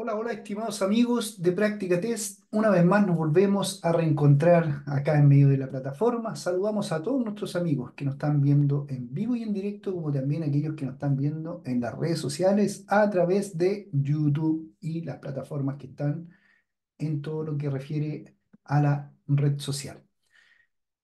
Hola, hola, estimados amigos de Práctica Test. Una vez más nos volvemos a reencontrar acá en medio de la plataforma. Saludamos a todos nuestros amigos que nos están viendo en vivo y en directo, como también aquellos que nos están viendo en las redes sociales a través de YouTube y las plataformas que están en todo lo que refiere a la red social.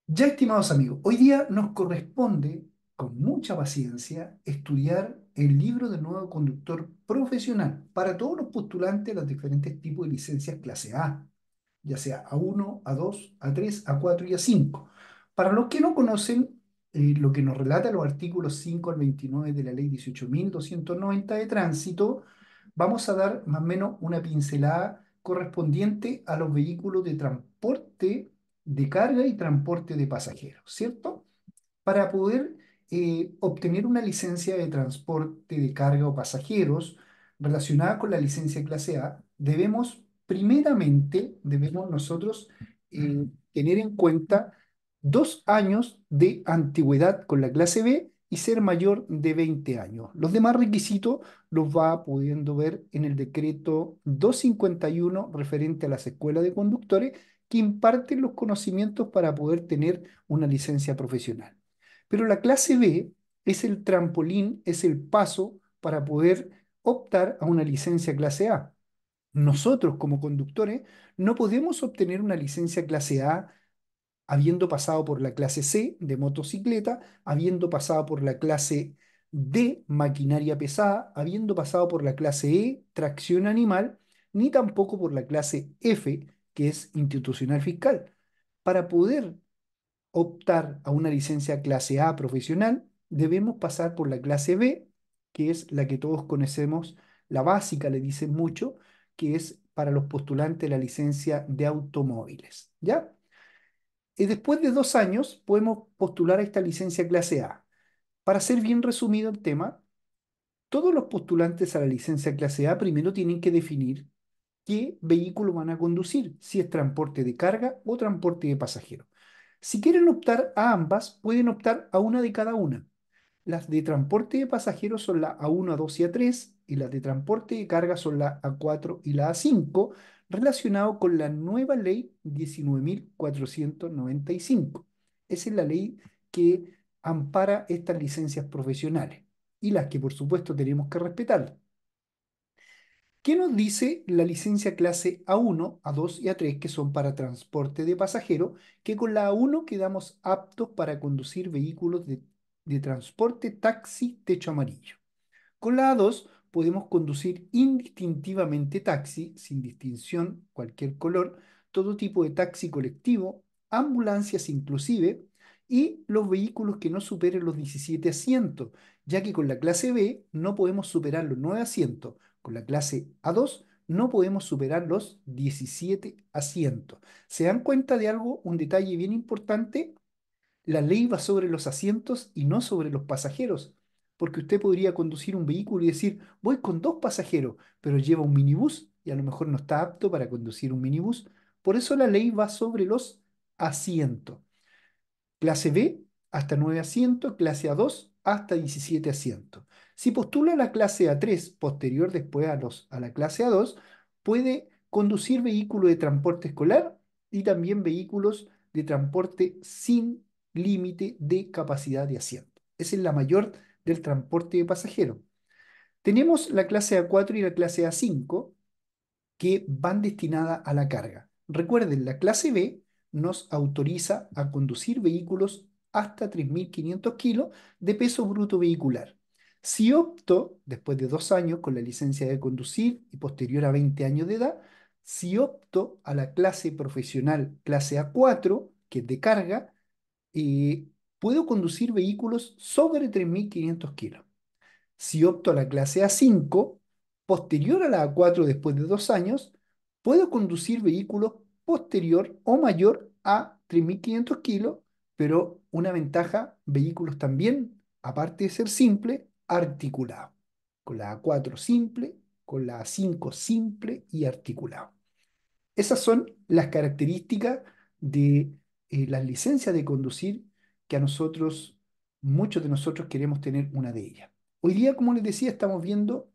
Ya, estimados amigos, hoy día nos corresponde, con mucha paciencia, estudiar el libro del nuevo conductor profesional para todos los postulantes de los diferentes tipos de licencias clase A, ya sea A1, A2, A3, A4 y A5. Para los que no conocen lo que nos relata los artículos 5 al 29 de la ley 18.290 de tránsito, vamos a dar más o menos una pincelada correspondiente a los vehículos de transporte de carga y transporte de pasajeros, ¿cierto? Para poder obtener una licencia de transporte de carga o pasajeros relacionada con la licencia clase A, debemos nosotros tener en cuenta 2 años de antigüedad con la clase B y ser mayor de 20 años. Los demás requisitos los va pudiendo ver en el decreto 251 referente a las escuelas de conductores que imparten los conocimientos para poder tener una licencia profesional. Pero la clase B es el trampolín, es el paso para poder optar a una licencia clase A. Nosotros como conductores no podemos obtener una licencia clase A habiendo pasado por la clase C de motocicleta, habiendo pasado por la clase D maquinaria pesada, habiendo pasado por la clase E tracción animal, ni tampoco por la clase F que es institucional fiscal. Para poder optar a una licencia clase A profesional, debemos pasar por la clase B, que es la que todos conocemos, la básica, le dicen mucho, que es para los postulantes la licencia de automóviles, ¿ya? Y después de 2 años podemos postular a esta licencia clase A. Para ser bien resumido el tema, todos los postulantes a la licencia clase A primero tienen que definir qué vehículo van a conducir, si es transporte de carga o transporte de pasajeros. Si quieren optar a ambas, pueden optar a una de cada una. Las de transporte de pasajeros son la A1, A2 y A3, y las de transporte de carga son la A4 y la A5, relacionado con la nueva ley 19.495. Esa es la ley que ampara estas licencias profesionales, y las que por supuesto tenemos que respetar. ¿Qué nos dice la licencia clase A1, A2 y A3, que son para transporte de pasajeros? Que con la A1 quedamos aptos para conducir vehículos de transporte, taxi, techo amarillo. Con la A2 podemos conducir indistintivamente taxi, sin distinción, cualquier color, todo tipo de taxi colectivo, ambulancias inclusive, y los vehículos que no superen los 17 asientos, ya que con la clase B no podemos superar los 9 asientos. Con la clase A2 no podemos superar los 17 asientos. ¿Se dan cuenta de algo? Un detalle bien importante. La ley va sobre los asientos y no sobre los pasajeros. Porque usted podría conducir un vehículo y decir, voy con 2 pasajeros, pero lleva un minibús y a lo mejor no está apto para conducir un minibús. Por eso la ley va sobre los asientos. Clase B hasta 9 asientos, clase A2 hasta 17 asientos. Si postula a la clase A3, posterior después a la clase A2, puede conducir vehículos de transporte escolar y también vehículos de transporte sin límite de capacidad de asiento. Esa es la mayor del transporte de pasajeros. Tenemos la clase A4 y la clase A5 que van destinadas a la carga. Recuerden, la clase B nos autoriza a conducir vehículos hasta 3.500 kilos de peso bruto vehicular. Si opto, después de 2 años con la licencia de conducir y posterior a 20 años de edad, si opto a la clase profesional, clase A4, que es de carga, puedo conducir vehículos sobre 3.500 kilos. Si opto a la clase A5, posterior a la A4 después de 2 años, puedo conducir vehículos posterior o mayor a 3.500 kilos, pero una ventaja, vehículos también, aparte de ser simple, articulado. Con la A4 simple, con la A5 simple y articulado. Esas son las características de las licencias de conducir que muchos de nosotros queremos tener una de ellas. Hoy día, como les decía, estamos viendo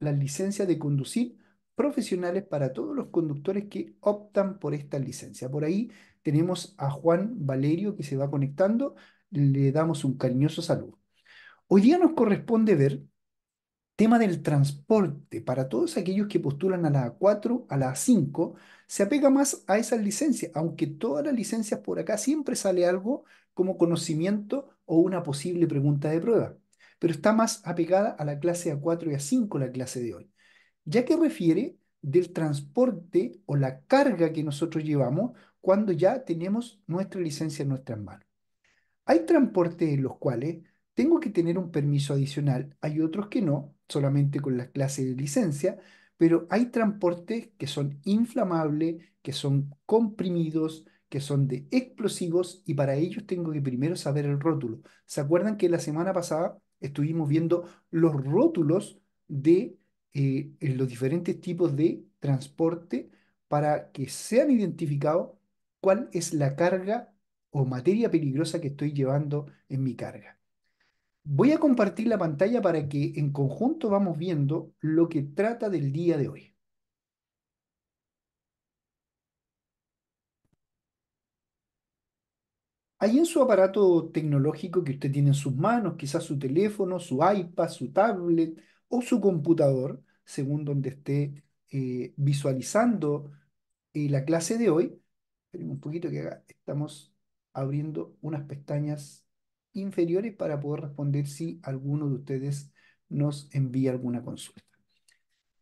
las licencias de conducir profesionales para todos los conductores que optan por esta licencia. Por ahí tenemos a Juan Valerio que se va conectando. Le damos un cariñoso saludo. Hoy día nos corresponde ver tema del transporte. Para todos aquellos que postulan a la A4, a la A5, se apega más a esas licencias, aunque todas las licencias por acá siempre sale algo como conocimiento o una posible pregunta de prueba, pero está más apegada a la clase A4 y A5 la clase de hoy, ya que refiere del transporte o la carga que nosotros llevamos cuando ya tenemos nuestra licencia en nuestras manos. Hay transportes en los cuales tengo que tener un permiso adicional, hay otros que no, solamente con la clase de licencia, pero hay transportes que son inflamables, que son comprimidos, que son de explosivos, y para ellos tengo que primero saber el rótulo. ¿Se acuerdan que la semana pasada estuvimos viendo los rótulos de los diferentes tipos de transporte para que sean identificados cuál es la carga o materia peligrosa que estoy llevando en mi carga? Voy a compartir la pantalla para que en conjunto vamos viendo lo que trata del día de hoy. Ahí en su aparato tecnológico que usted tiene en sus manos, quizás su teléfono, su iPad, su tablet o su computador, según donde esté visualizando la clase de hoy. Esperen un poquito que acá estamos abriendo unas pestañas inferiores para poder responder si alguno de ustedes nos envía alguna consulta.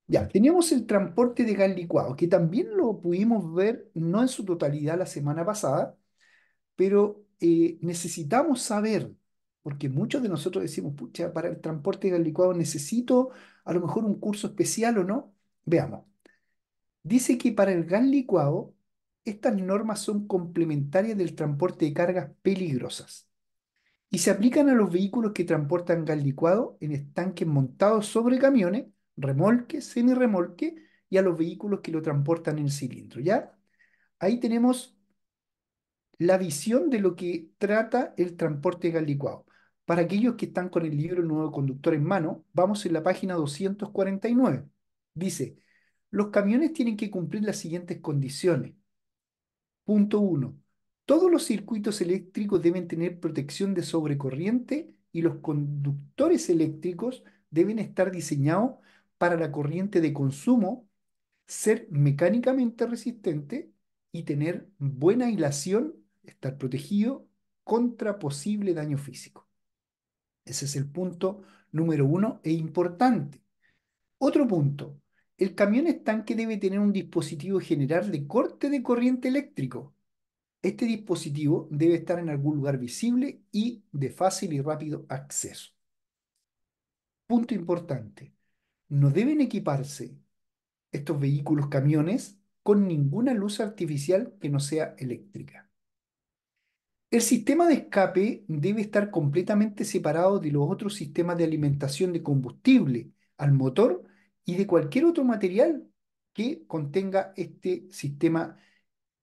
Ya, teníamos el transporte de gas licuado, que también lo pudimos ver, no en su totalidad la semana pasada, pero necesitamos saber, porque muchos de nosotros decimos, pucha, para el transporte de gas licuado necesito a lo mejor un curso especial o no. Veamos. Dice que para el gas licuado, estas normas son complementarias del transporte de cargas peligrosas y se aplican a los vehículos que transportan gas licuado en estanques montados sobre camiones, remolques, semirremolques y a los vehículos que lo transportan en cilindro. ¿Ya? Ahí tenemos la visión de lo que trata el transporte de gas licuado. Para aquellos que están con el libro Nuevo Conductor en mano, vamos en la página 249. Dice, los camiones tienen que cumplir las siguientes condiciones. Punto 1. Todos los circuitos eléctricos deben tener protección de sobrecorriente y los conductores eléctricos deben estar diseñados para la corriente de consumo, ser mecánicamente resistente y tener buena aislación, estar protegido contra posible daño físico. Ese es el punto número 1 e importante. Otro punto. El camión estanque debe tener un dispositivo general de corte de corriente eléctrico. Este dispositivo debe estar en algún lugar visible y de fácil y rápido acceso. Punto importante. No deben equiparse estos vehículos camiones con ninguna luz artificial que no sea eléctrica. El sistema de escape debe estar completamente separado de los otros sistemas de alimentación de combustible al motor y de cualquier otro material que contenga este sistema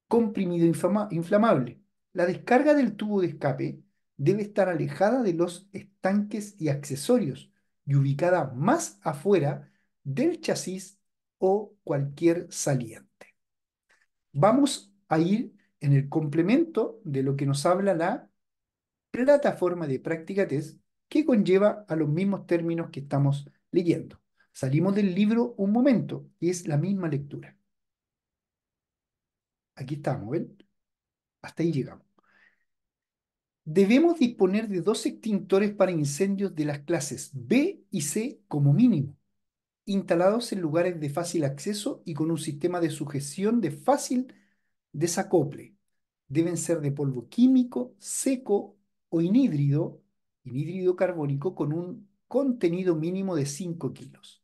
comprimido inflamable. La descarga del tubo de escape debe estar alejada de los estanques y accesorios y ubicada más afuera del chasis o cualquier saliente. Vamos a ir en el complemento de lo que nos habla la plataforma de práctica test que conlleva a los mismos términos que estamos leyendo. Salimos del libro un momento, y es la misma lectura. Aquí estamos, ¿ven? Hasta ahí llegamos. Debemos disponer de 2 extintores para incendios de las clases B y C como mínimo, instalados en lugares de fácil acceso y con un sistema de sujeción de fácil desacople. Deben ser de polvo químico, seco o anhídrido carbónico con un contenido mínimo de 5 kilos.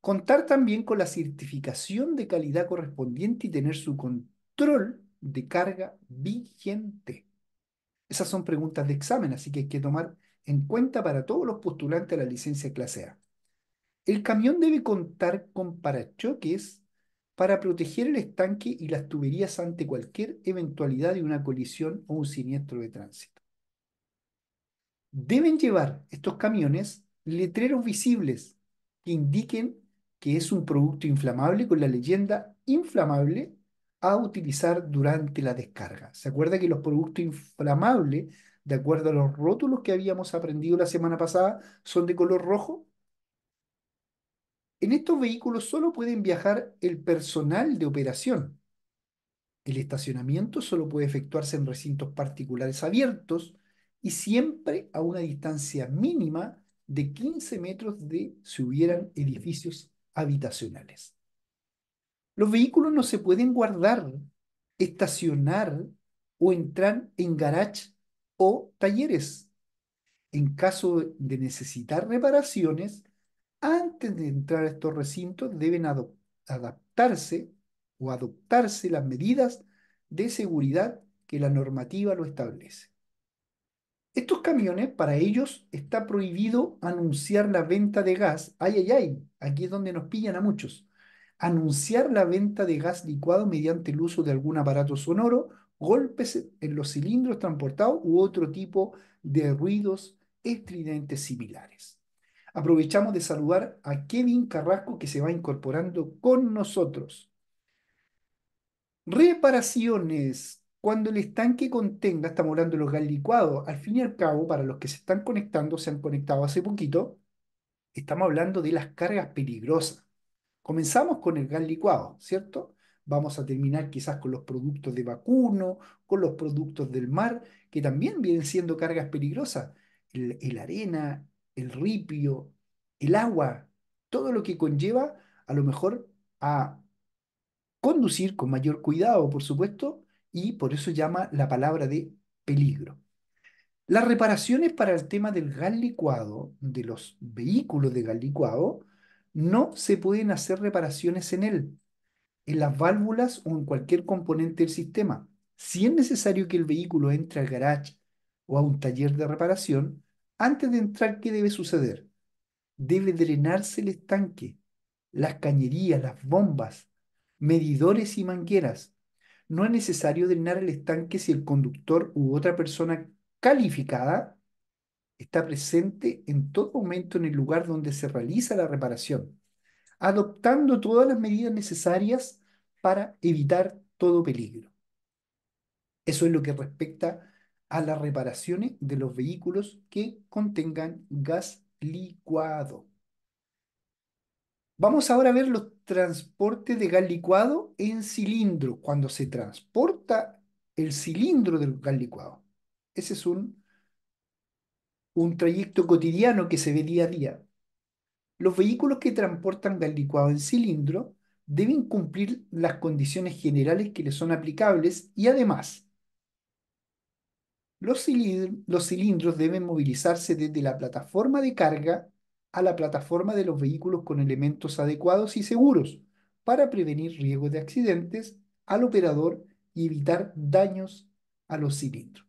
Contar también con la certificación de calidad correspondiente y tener su control de carga vigente. Esas son preguntas de examen, así que hay que tomar en cuenta para todos los postulantes a la licencia clase A. El camión debe contar con parachoques para proteger el estanque y las tuberías ante cualquier eventualidad de una colisión o un siniestro de tránsito. Deben llevar estos camiones letreros visibles que indiquen que es un producto inflamable con la leyenda inflamable a utilizar durante la descarga. ¿Se acuerda que los productos inflamables, de acuerdo a los rótulos que habíamos aprendido la semana pasada, son de color rojo? En estos vehículos solo pueden viajar el personal de operación. El estacionamiento solo puede efectuarse en recintos particulares abiertos y siempre a una distancia mínima de 15 metros de si hubieran edificios habitacionales. Los vehículos no se pueden guardar, estacionar o entrar en garage o talleres. En caso de necesitar reparaciones, antes de entrar a estos recintos deben adoptarse las medidas de seguridad que la normativa lo establece. Estos camiones, para ellos está prohibido anunciar la venta de gas. ¡Ay, ay, ay! Aquí es donde nos pillan a muchos. Anunciar la venta de gas licuado mediante el uso de algún aparato sonoro, golpes en los cilindros transportados u otro tipo de ruidos estridentes similares. Aprovechamos de saludar a Kevin Carrasco, que se va incorporando con nosotros. Reparaciones. Cuando el estanque contenga, estamos hablando de los gas licuados, al fin y al cabo, para los que se están conectando, se han conectado hace poquito, estamos hablando de las cargas peligrosas. Comenzamos con el gas licuado, ¿cierto? Vamos a terminar quizás con los productos de vacuno, con los productos del mar, que también vienen siendo cargas peligrosas. El arena, el ripio, el agua, todo lo que conlleva a lo mejor a conducir con mayor cuidado, por supuesto, y por eso llama la palabra de peligro. Las reparaciones para el tema del gas licuado, de los vehículos de gas licuado, no se pueden hacer reparaciones en él, en las válvulas o en cualquier componente del sistema. Si es necesario que el vehículo entre al garage o a un taller de reparación, antes de entrar, ¿qué debe suceder? Debe drenarse el estanque, las cañerías, las bombas, medidores y mangueras. No es necesario drenar el estanque si el conductor u otra persona calificada está presente en todo momento en el lugar donde se realiza la reparación, adoptando todas las medidas necesarias para evitar todo peligro. Eso es lo que respecta a las reparaciones de los vehículos que contengan gas licuado. Vamos ahora a ver los transportes de gas licuado en cilindro, cuando se transporta el cilindro del gas licuado. Ese es un trayecto cotidiano que se ve día a día. Los vehículos que transportan gas licuado en cilindro deben cumplir las condiciones generales que les son aplicables y además los cilindros deben movilizarse desde la plataforma de carga a la plataforma de los vehículos con elementos adecuados y seguros para prevenir riesgos de accidentes al operador y evitar daños a los cilindros.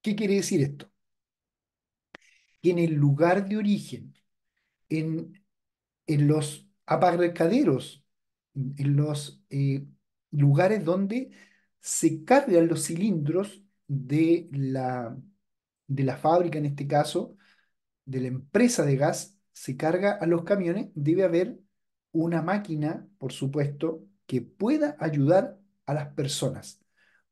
¿Qué quiere decir esto? Que en el lugar de origen, en los aparcaderos, en los lugares donde se cargan los cilindros de la fábrica, en este caso, de la empresa de gas, se carga a los camiones, debe haber una máquina, por supuesto, que pueda ayudar a las personas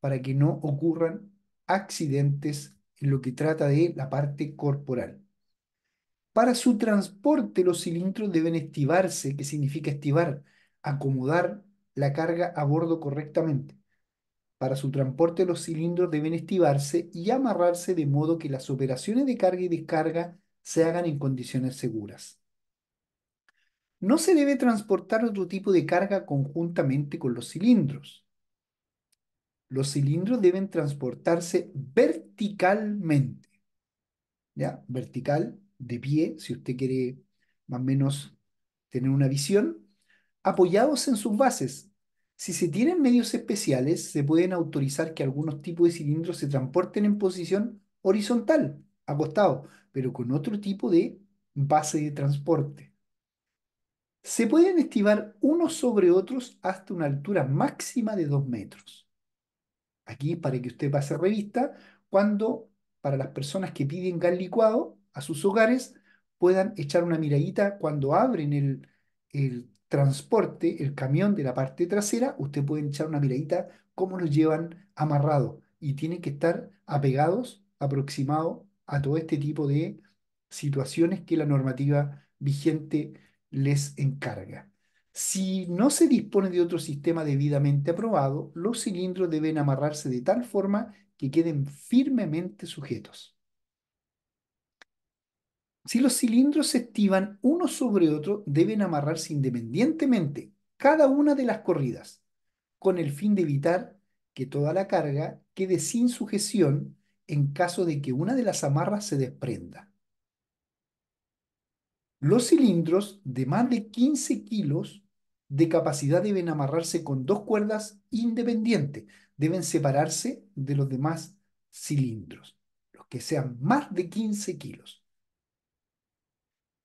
para que no ocurran accidentes en lo que trata de la parte corporal. Para su transporte, los cilindros deben estivarse, que significa estivar, acomodar la carga a bordo correctamente. Para su transporte, los cilindros deben estivarse y amarrarse de modo que las operaciones de carga y descarga se hagan en condiciones seguras. No se debe transportar otro tipo de carga conjuntamente con los cilindros. Los cilindros deben transportarse verticalmente. ¿Ya? Vertical, de pie, si usted quiere más o menos tener una visión, apoyados en sus bases. Si se tienen medios especiales, se pueden autorizar que algunos tipos de cilindros se transporten en posición horizontal, acostado, pero con otro tipo de base de transporte. Se pueden estivar unos sobre otros hasta una altura máxima de 2 metros. Aquí, para que usted pase revista, cuando para las personas que piden gas licuado a sus hogares, puedan echar una miradita cuando abren el, el transporte, el camión de la parte trasera, usted puede echar una miradita cómo los llevan amarrado, y tienen que estar apegados, aproximados a todo este tipo de situaciones que la normativa vigente les encarga. Si no se dispone de otro sistema debidamente aprobado, los cilindros deben amarrarse de tal forma que queden firmemente sujetos. Si los cilindros se estiban uno sobre otro, deben amarrarse independientemente, cada una de las corridas, con el fin de evitar que toda la carga quede sin sujeción en caso de que una de las amarras se desprenda. Los cilindros de más de 15 kilos de capacidad deben amarrarse con dos cuerdas independientes. Deben separarse de los demás cilindros, los que sean más de 15 kilos.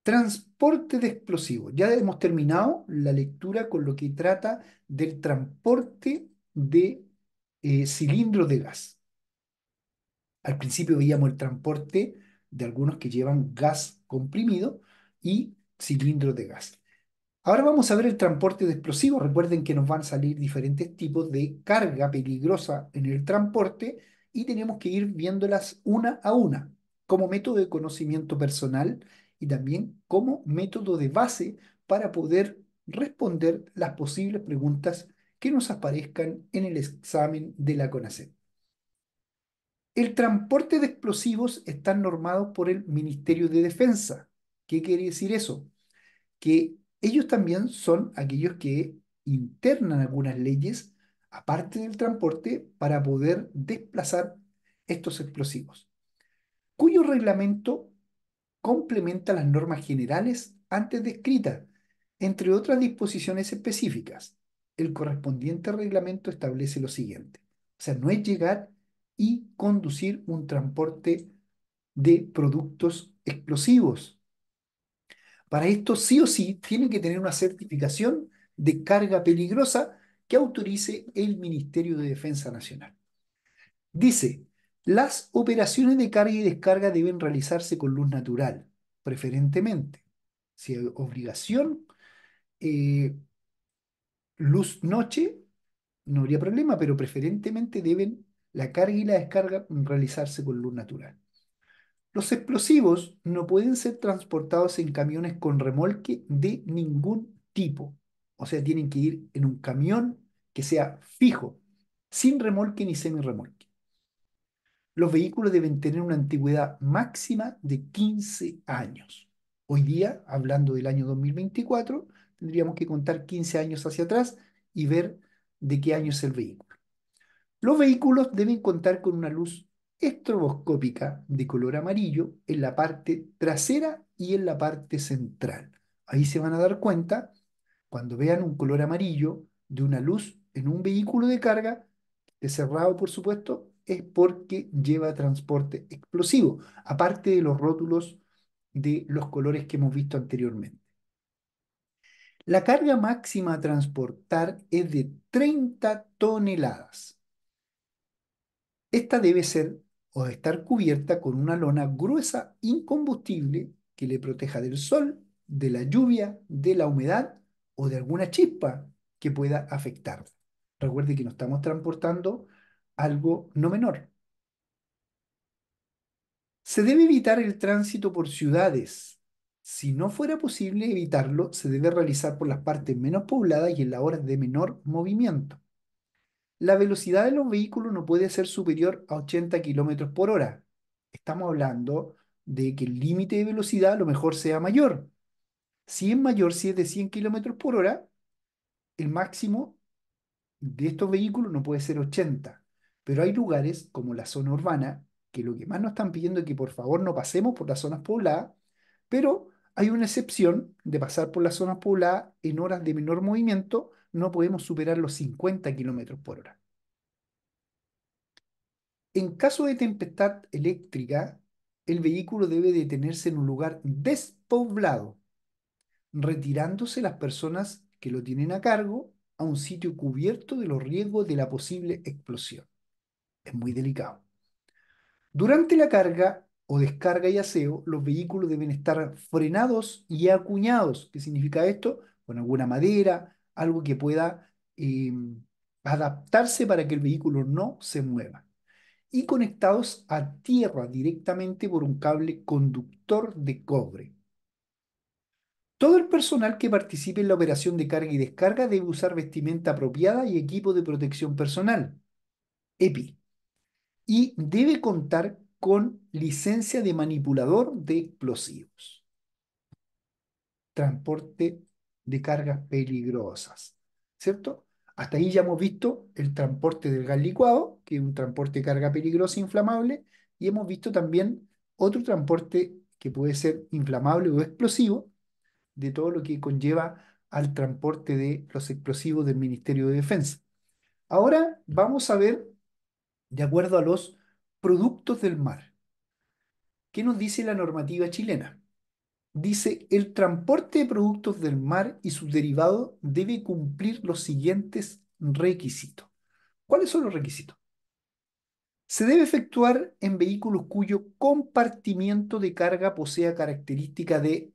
Transporte de explosivos. Ya hemos terminado la lectura con lo que trata del transporte de cilindros de gas. Al principio veíamos el transporte de algunos que llevan gas comprimido y cilindros de gas. Ahora vamos a ver el transporte de explosivos. Recuerden que nos van a salir diferentes tipos de carga peligrosa en el transporte y tenemos que ir viéndolas una a una como método de conocimiento personal y también como método de base para poder responder las posibles preguntas que nos aparezcan en el examen de la CONASET. El transporte de explosivos está normado por el Ministerio de Defensa. ¿Qué quiere decir eso? Que ellos también son aquellos que internan algunas leyes, aparte del transporte, para poder desplazar estos explosivos, cuyo reglamento complementa las normas generales antes descritas, entre otras disposiciones específicas. El correspondiente reglamento establece lo siguiente. O sea, no es llegar y conducir un transporte de productos explosivos. Para esto, sí o sí, tienen que tener una certificación de carga peligrosa que autorice el Ministerio de Defensa Nacional. Dice, las operaciones de carga y descarga deben realizarse con luz natural, preferentemente. Si hay obligación, luz noche, no habría problema, pero preferentemente deben la carga y la descarga realizarse con luz natural. Los explosivos no pueden ser transportados en camiones con remolque de ningún tipo. O sea, tienen que ir en un camión que sea fijo, sin remolque ni semirremolque. Los vehículos deben tener una antigüedad máxima de 15 años. Hoy día, hablando del año 2024, tendríamos que contar 15 años hacia atrás y ver de qué año es el vehículo. Los vehículos deben contar con una luz estroboscópica de color amarillo en la parte trasera y en la parte central. Ahí se van a dar cuenta, cuando vean un color amarillo de una luz en un vehículo de carga, de cerrado por supuesto, es porque lleva transporte explosivo, aparte de los rótulos de los colores que hemos visto anteriormente. La carga máxima a transportar es de 30 toneladas. Esta debe ser o estar cubierta con una lona gruesa incombustible que le proteja del sol, de la lluvia, de la humedad o de alguna chispa que pueda afectar. Recuerde que nos estamos transportando algo no menor. Se debe evitar el tránsito por ciudades. Si no fuera posible evitarlo, se debe realizar por las partes menos pobladas y en las horas de menor movimiento. La velocidad de los vehículos no puede ser superior a 80 km por hora. Estamos hablando de que el límite de velocidad a lo mejor sea mayor. Si es mayor, si es de 100 km por hora, el máximo de estos vehículos no puede ser 80. Pero hay lugares como la zona urbana, que lo que más nos están pidiendo es que por favor no pasemos por las zonas pobladas, pero hay una excepción de pasar por las zonas pobladas en horas de menor movimiento. No podemos superar los 50 km por hora. En caso de tempestad eléctrica, el vehículo debe detenerse en un lugar despoblado, retirándose las personas que lo tienen a cargo a un sitio cubierto de los riesgos de la posible explosión. Es muy delicado. Durante la carga o descarga y aseo, los vehículos deben estar frenados y acuñados. ¿Qué significa esto? con alguna madera, algo que pueda adaptarse para que el vehículo no se mueva. Y conectados a tierra directamente por un cable conductor de cobre. Todo el personal que participe en la operación de carga y descarga debe usar vestimenta apropiada y equipo de protección personal, EPI, y debe contar con licencia de manipulador de explosivos. Transporte de cargas peligrosas, ¿cierto? Hasta ahí ya hemos visto el transporte del gas licuado, que es un transporte de carga peligrosa inflamable, y hemos visto también otro transporte que puede ser inflamable o explosivo, de todo lo que conlleva al transporte de los explosivos del Ministerio de Defensa. Ahora vamos a ver, de acuerdo a los productos del mar, ¿qué nos dice la normativa chilena? Dice, el transporte de productos del mar y sus derivados debe cumplir los siguientes requisitos. ¿Cuáles son los requisitos? Se debe efectuar en vehículos cuyo compartimiento de carga posea característica de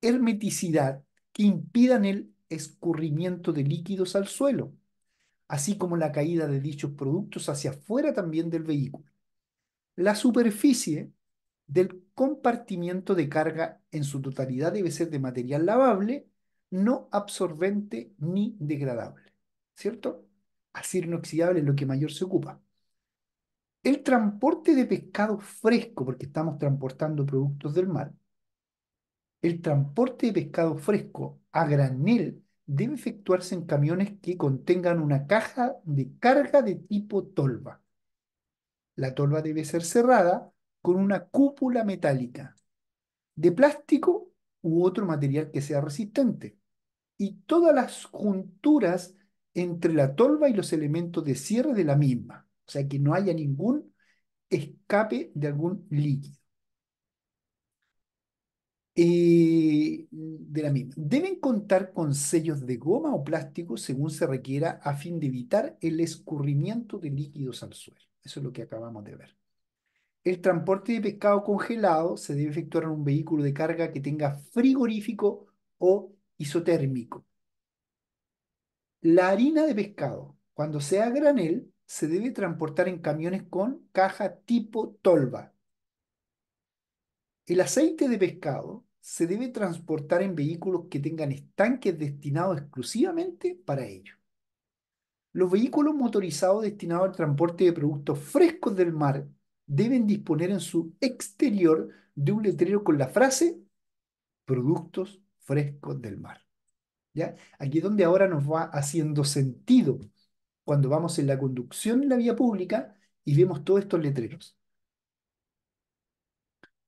hermeticidad que impidan el escurrimiento de líquidos al suelo, así como la caída de dichos productos hacia afuera también del vehículo. La superficie del compartimiento de carga en su totalidad debe ser de material lavable, no absorbente ni degradable, ¿cierto? Acero inoxidable es lo que mayor se ocupa. El transporte de pescado fresco, porque estamos transportando productos del mar, el transporte de pescado fresco a granel debe efectuarse en camiones que contengan una caja de carga de tipo tolva. La tolva debe ser cerrada con una cúpula metálica de plástico u otro material que sea resistente. Y todas las junturas entre la tolva y los elementos de cierre de la misma. O sea, que no haya ningún escape de algún líquido. De la misma. Deben contar con sellos de goma o plástico según se requiera a fin de evitar el escurrimiento de líquidos al suelo. Eso es lo que acabamos de ver. El transporte de pescado congelado se debe efectuar en un vehículo de carga que tenga frigorífico o isotérmico. La harina de pescado, cuando sea granel, se debe transportar en camiones con caja tipo tolva. El aceite de pescado se debe transportar en vehículos que tengan estanques destinados exclusivamente para ello. Los vehículos motorizados destinados al transporte de productos frescos del mar deben disponer en su exterior de un letrero con la frase productos frescos del mar. ¿Ya? Aquí es donde ahora nos va haciendo sentido cuando vamos en la conducción en la vía pública y vemos todos estos letreros.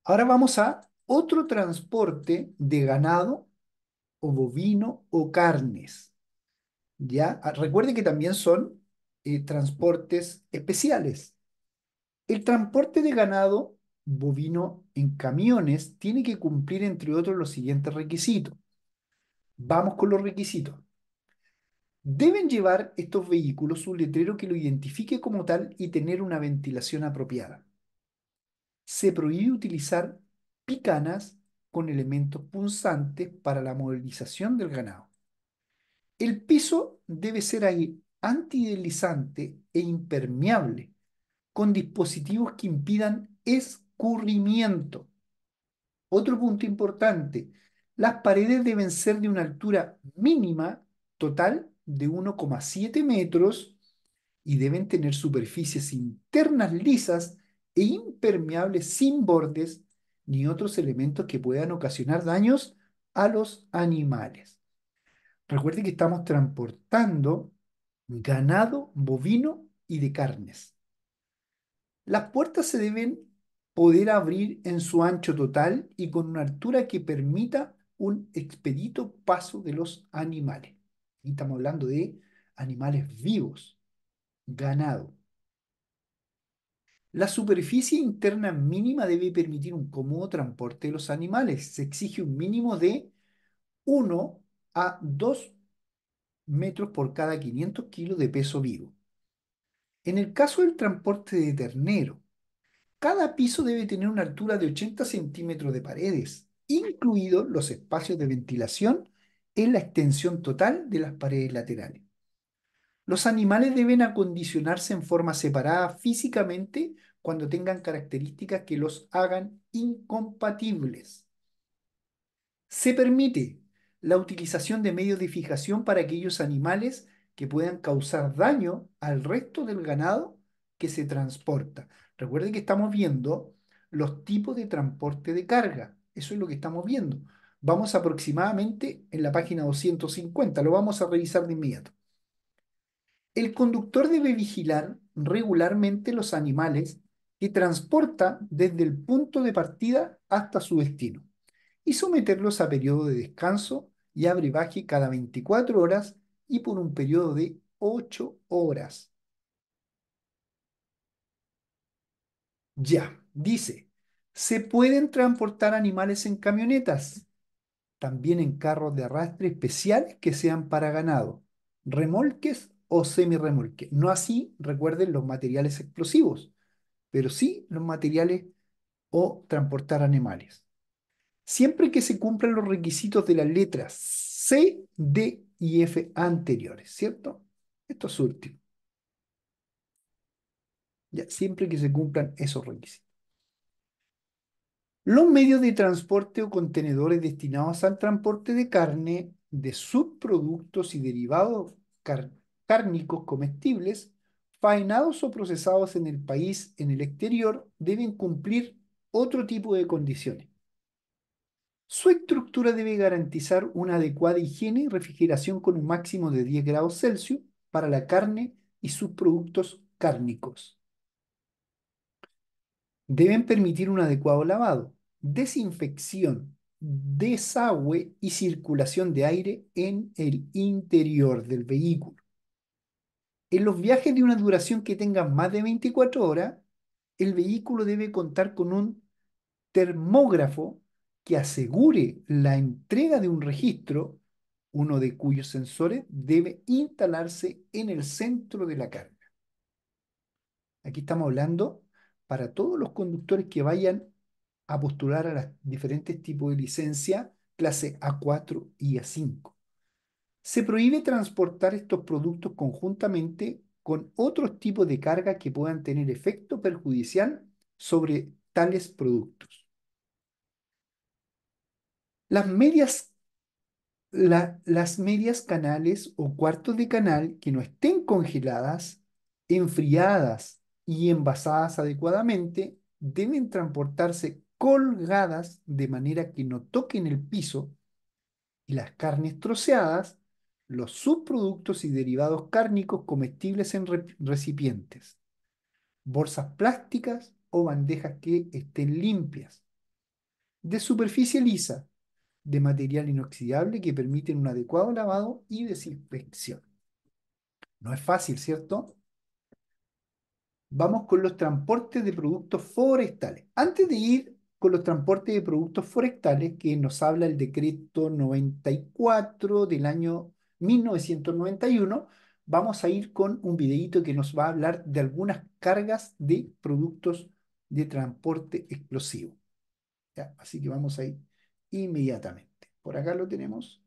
Ahora vamos a otro transporte de ganado o bovino o carnes. ¿Ya? Recuerde que también son transportes especiales. El transporte de ganado bovino en camiones tiene que cumplir, entre otros, los siguientes requisitos. Vamos con los requisitos. Deben llevar estos vehículos un letrero que lo identifique como tal y tener una ventilación apropiada. Se prohíbe utilizar picanas con elementos punzantes para la movilización del ganado. El piso debe ser antideslizante e impermeable, con dispositivos que impidan escurrimiento. Otro punto importante, las paredes deben ser de una altura mínima total de 1,7 metros y deben tener superficies internas lisas e impermeables sin bordes ni otros elementos que puedan ocasionar daños a los animales. Recuerden que estamos transportando ganado, bovino y de carnes. Las puertas se deben poder abrir en su ancho total y con una altura que permita un expedito paso de los animales. Aquí estamos hablando de animales vivos, ganado. La superficie interna mínima debe permitir un cómodo transporte de los animales. Se exige un mínimo de 1 a 2 metros por cada 500 kilos de peso vivo. En el caso del transporte de ternero, cada piso debe tener una altura de 80 centímetros de paredes, incluidos los espacios de ventilación es la extensión total de las paredes laterales. Los animales deben acondicionarse en forma separada físicamente cuando tengan características que los hagan incompatibles. Se permite la utilización de medios de fijación para aquellos animales que puedan causar daño al resto del ganado que se transporta. Recuerden que estamos viendo los tipos de transporte de carga. Eso es lo que estamos viendo. Vamos aproximadamente en la página 250. Lo vamos a revisar de inmediato. El conductor debe vigilar regularmente los animales que transporta desde el punto de partida hasta su destino y someterlos a periodo de descanso y abrevaje cada 24 horas y por un periodo de 8 horas. Ya, dice, se pueden transportar animales en camionetas, también en carros de arrastre especiales que sean para ganado, remolques o semirremolques. No así, recuerden, los materiales explosivos, pero sí los materiales o transportar animales. Siempre que se cumplan los requisitos de las letras C, D y F anteriores, ¿cierto? Esto es último. Ya, siempre que se cumplan esos requisitos. Los medios de transporte o contenedores destinados al transporte de carne, de subproductos y derivados cárnicos comestibles, faenados o procesados en el país, en el exterior, deben cumplir otro tipo de condiciones. Su estructura debe garantizar una adecuada higiene y refrigeración con un máximo de 10 grados Celsius para la carne y sus productos cárnicos. Deben permitir un adecuado lavado, desinfección, desagüe y circulación de aire en el interior del vehículo. En los viajes de una duración que tenga más de 24 horas, el vehículo debe contar con un termógrafo que asegure la entrega de un registro, uno de cuyos sensores debe instalarse en el centro de la carga. Aquí estamos hablando para todos los conductores que vayan a postular a los diferentes tipos de licencia, clase A4 y A5. Se prohíbe transportar estos productos conjuntamente con otros tipos de carga que puedan tener efecto perjudicial sobre tales productos. Las medias canales o cuartos de canal que no estén congeladas, enfriadas y envasadas adecuadamente, deben transportarse colgadas de manera que no toquen el piso, y las carnes troceadas, los subproductos y derivados cárnicos comestibles en recipientes, bolsas plásticas o bandejas que estén limpias, de superficie lisa, de material inoxidable que permiten un adecuado lavado y desinfección. No es fácil, ¿cierto? Vamos con los transportes de productos forestales. Antes de ir con los transportes de productos forestales, que nos habla el decreto 94 del año 1991, vamos a ir con un videíto que nos va a hablar de algunas cargas de productos de transporte explosivo. ¿Ya? Así que vamos ahí inmediatamente. Por acá lo tenemos.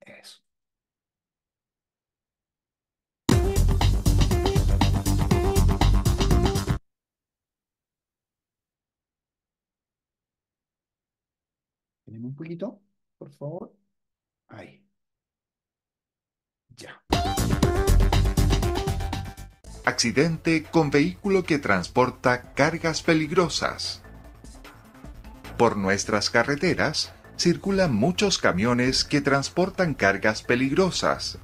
Eso. Un poquito, por favor. Ahí. Ya. Accidente con vehículo que transporta cargas peligrosas. Por nuestras carreteras circulan muchos camiones que transportan cargas peligrosas,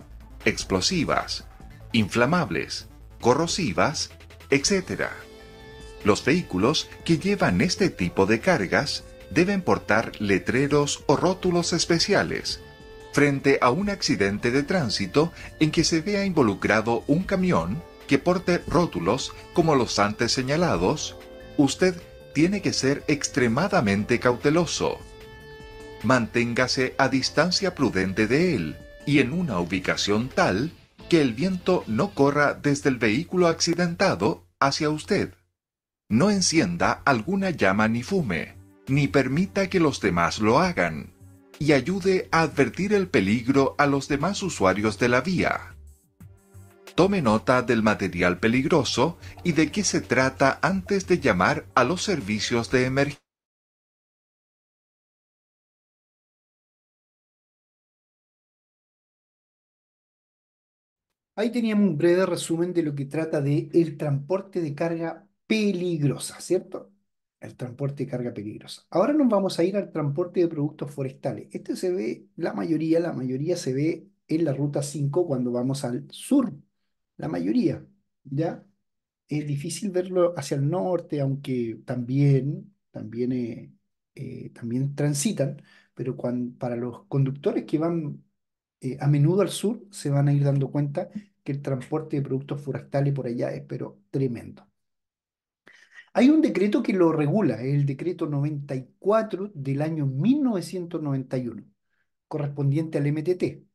explosivas, inflamables, corrosivas, etc. Los vehículos que llevan este tipo de cargas deben portar letreros o rótulos especiales frente a un accidente de tránsito en que se vea involucrado un camión que porte rótulos como los antes señalados. Usted tiene que ser extremadamente cauteloso. Manténgase a distancia prudente de él y en una ubicación tal que el viento no corra desde el vehículo accidentado hacia usted. No encienda alguna llama ni fume, ni permita que los demás lo hagan. y ayude a advertir el peligro a los demás usuarios de la vía. Tome nota del material peligroso y de qué se trata antes de llamar a los servicios de emergencia. Ahí teníamos un breve resumen de lo que trata de el transporte de carga peligrosa, ¿cierto? El transporte de carga peligrosa. Ahora nos vamos a ir al transporte de productos forestales. Este se ve, la mayoría se ve en la ruta 5 cuando vamos al sur. La mayoría, ¿ya? Es difícil verlo hacia el norte, aunque también transitan, pero para los conductores que van a menudo al sur, se van a ir dando cuenta que el transporte de productos forestales por allá es pero tremendo. Hay un decreto que lo regula, el decreto 94 del año 1991, correspondiente al MTT,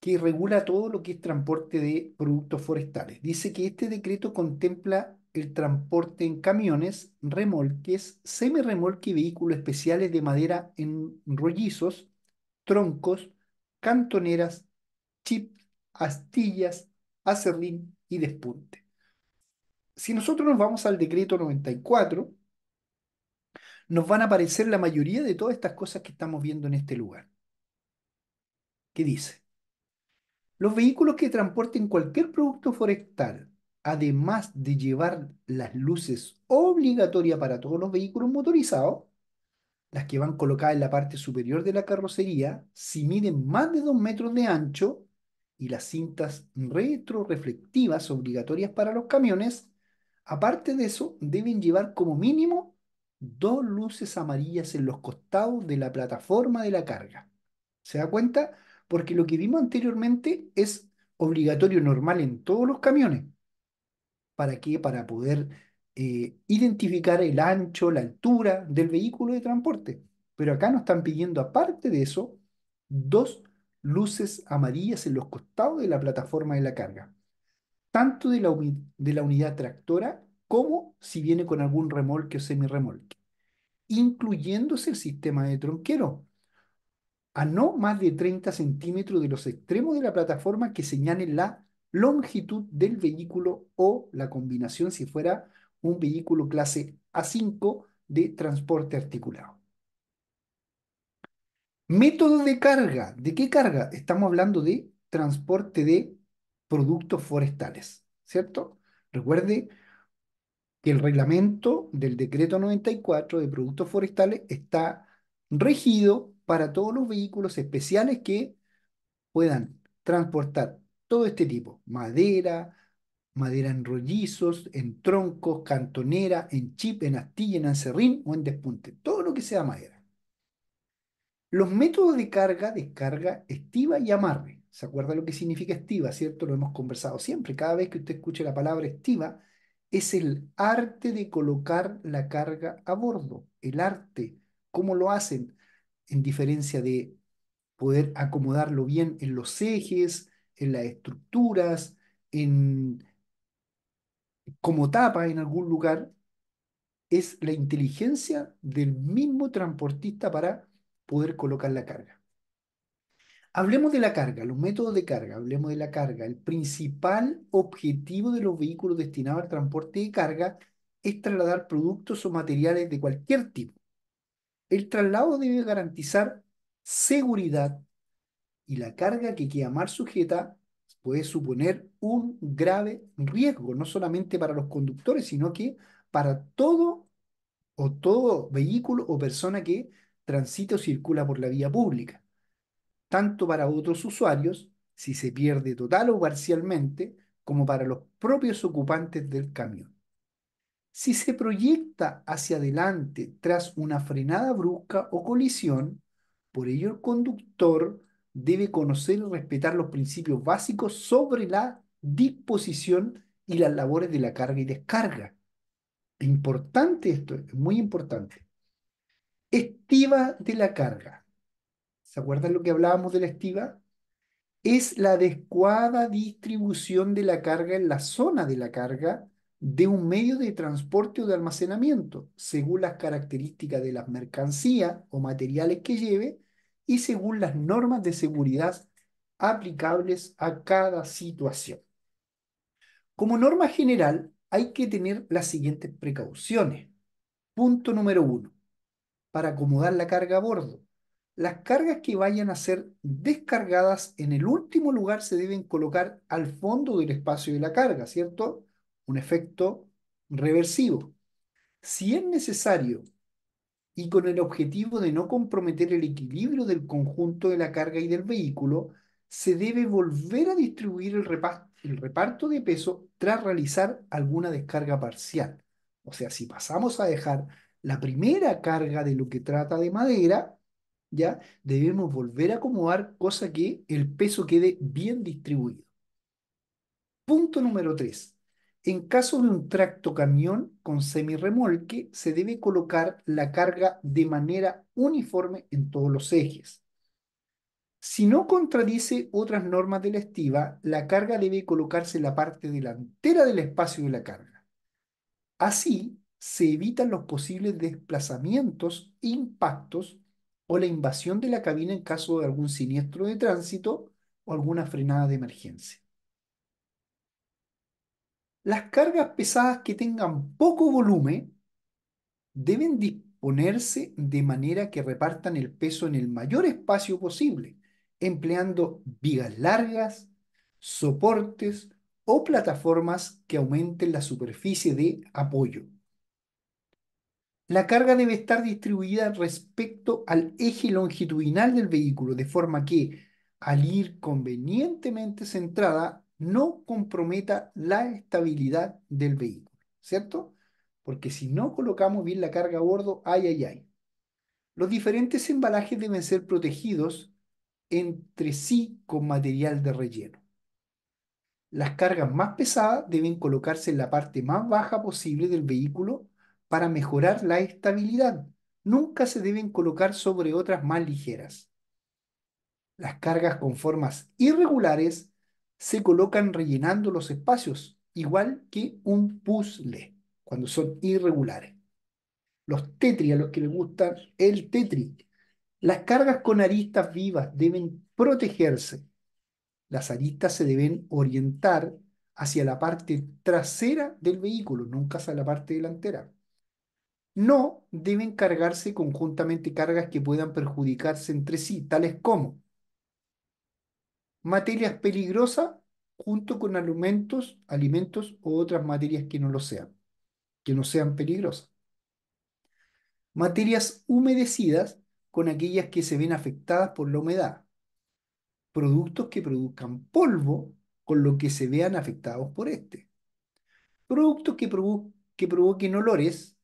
que regula todo lo que es transporte de productos forestales. Dice que este decreto contempla el transporte en camiones, remolques, semirremolque y vehículos especiales de madera en rollizos, troncos, cantoneras, chips, astillas, acerrín y despunte. Si nosotros nos vamos al decreto 94, nos van a aparecer la mayoría de todas estas cosas que estamos viendo en este lugar. ¿Qué dice? Los vehículos que transporten cualquier producto forestal, además de llevar las luces obligatorias para todos los vehículos motorizados, las que van colocadas en la parte superior de la carrocería, si miden más de 2 metros de ancho, y las cintas retroreflectivas obligatorias para los camiones, aparte de eso, deben llevar como mínimo 2 luces amarillas en los costados de la plataforma de la carga. ¿Se da cuenta? Porque lo que vimos anteriormente es obligatorio normal en todos los camiones. ¿Para qué? Para poder identificar el ancho, la altura del vehículo de transporte. Pero acá nos están pidiendo, aparte de eso, 2 luces amarillas en los costados de la plataforma de la carga, tanto de la unidad tractora como si viene con algún remolque o semirremolque, incluyéndose el sistema de tronquero, a no más de 30 centímetros de los extremos de la plataforma que señalen la longitud del vehículo o la combinación si fuera un vehículo clase A5 de transporte articulado. Método de carga. ¿De qué carga? Estamos hablando de transporte de productos forestales, ¿cierto? Recuerde que el reglamento del decreto 94 de productos forestales está regido para todos los vehículos especiales que puedan transportar todo este tipo. Madera en rollizos, en troncos, cantonera, en chip, en astilla, en aserrín o en despunte. Todo lo que sea madera. Los métodos de carga, descarga, estiva y amarre. ¿Se acuerda lo que significa estiva, cierto? Lo hemos conversado siempre. Cada vez que usted escuche la palabra estiva, es el arte de colocar la carga a bordo. El arte, cómo lo hacen, en diferencia de poder acomodarlo bien en los ejes, en las estructuras, como tapa en algún lugar, es la inteligencia del mismo transportista para poder colocar la carga. Hablemos de la carga, los métodos de carga, hablemos de la carga. El principal objetivo de los vehículos destinados al transporte de carga es trasladar productos o materiales de cualquier tipo. El traslado debe garantizar seguridad y la carga que queda mal sujeta puede suponer un grave riesgo, no solamente para los conductores, sino que para todo vehículo o persona que transita o circula por la vía pública, tanto para otros usuarios, si se pierde total o parcialmente, como para los propios ocupantes del camión. Si se proyecta hacia adelante tras una frenada brusca o colisión, por ello el conductor debe conocer y respetar los principios básicos sobre la disposición y las labores de la carga y descarga. Importante esto, es muy importante. Estiva de la carga. ¿Se acuerdan lo que hablábamos de la estiva? Es la adecuada distribución de la carga en la zona de la carga de un medio de transporte o de almacenamiento, según las características de las mercancías o materiales que lleve y según las normas de seguridad aplicables a cada situación. Como norma general, hay que tener las siguientes precauciones. Punto número 1. Para acomodar la carga a bordo, las cargas que vayan a ser descargadas en el último lugar se deben colocar al fondo del espacio de la carga, ¿cierto? Un efecto reversivo. Si es necesario y con el objetivo de no comprometer el equilibrio del conjunto de la carga y del vehículo, se debe volver a distribuir el reparto de peso tras realizar alguna descarga parcial. O sea, si pasamos a dejar la primera carga de lo que trata de madera, ya debemos volver a acomodar, cosa que el peso quede bien distribuido. Punto número 3. En caso de un tractocamión con semirremolque, se debe colocar la carga de manera uniforme en todos los ejes. Si no contradice otras normas de la estiba, la carga debe colocarse en la parte delantera del espacio de la carga. Así, se evitan los posibles desplazamientos, impactos o la invasión de la cabina en caso de algún siniestro de tránsito o alguna frenada de emergencia. Las cargas pesadas que tengan poco volumen deben disponerse de manera que repartan el peso en el mayor espacio posible, empleando vigas largas, soportes o plataformas que aumenten la superficie de apoyo. La carga debe estar distribuida respecto al eje longitudinal del vehículo, de forma que, al ir convenientemente centrada, no comprometa la estabilidad del vehículo, ¿cierto? Porque si no colocamos bien la carga a bordo, ¡ay, ay, ay! Los diferentes embalajes deben ser protegidos entre sí con material de relleno. Las cargas más pesadas deben colocarse en la parte más baja posible del vehículo para mejorar la estabilidad. Nunca se deben colocar sobre otras más ligeras. Las cargas con formas irregulares se colocan rellenando los espacios, igual que un puzzle, cuando son irregulares. Los tetris, a los que les gusta el tetris. Las cargas con aristas vivas deben protegerse. Las aristas se deben orientar hacia la parte trasera del vehículo, nunca hacia la parte delantera. No deben cargarse conjuntamente cargas que puedan perjudicarse entre sí, tales como materias peligrosas junto con alimentos u otras materias que no sean peligrosas. Materias humedecidas con aquellas que se ven afectadas por la humedad. Productos que produzcan polvo con lo que se vean afectados por este. Productos que provoquen olores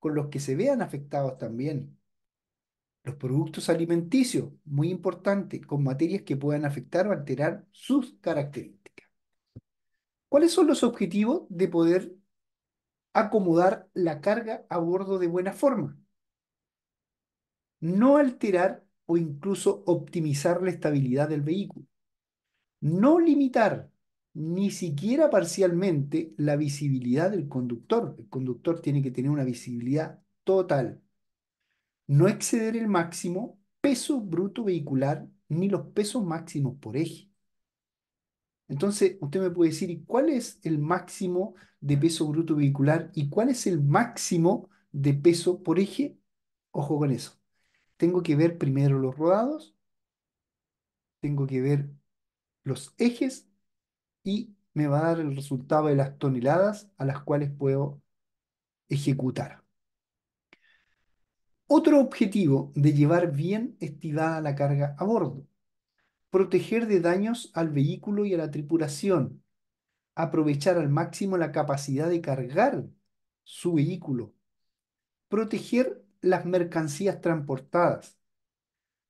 con los que se vean afectados también. Los productos alimenticios, muy importante, con materias que puedan afectar o alterar sus características. ¿Cuáles son los objetivos de poder acomodar la carga a bordo de buena forma? No alterar o incluso optimizar la estabilidad del vehículo. No limitar, ni siquiera parcialmente, la visibilidad del conductor. El conductor tiene que tener una visibilidad total. No exceder el máximo peso bruto vehicular ni los pesos máximos por eje. Entonces, usted me puede decir, ¿cuál es el máximo de peso bruto vehicular y cuál es el máximo de peso por eje? Ojo con eso. Tengo que ver primero los rodados, tengo que ver los ejes y me va a dar el resultado de las toneladas a las cuales puedo ejecutar. Otro objetivo de llevar bien estivada la carga a bordo. Proteger de daños al vehículo y a la tripulación. Aprovechar al máximo la capacidad de cargar su vehículo. Proteger las mercancías transportadas.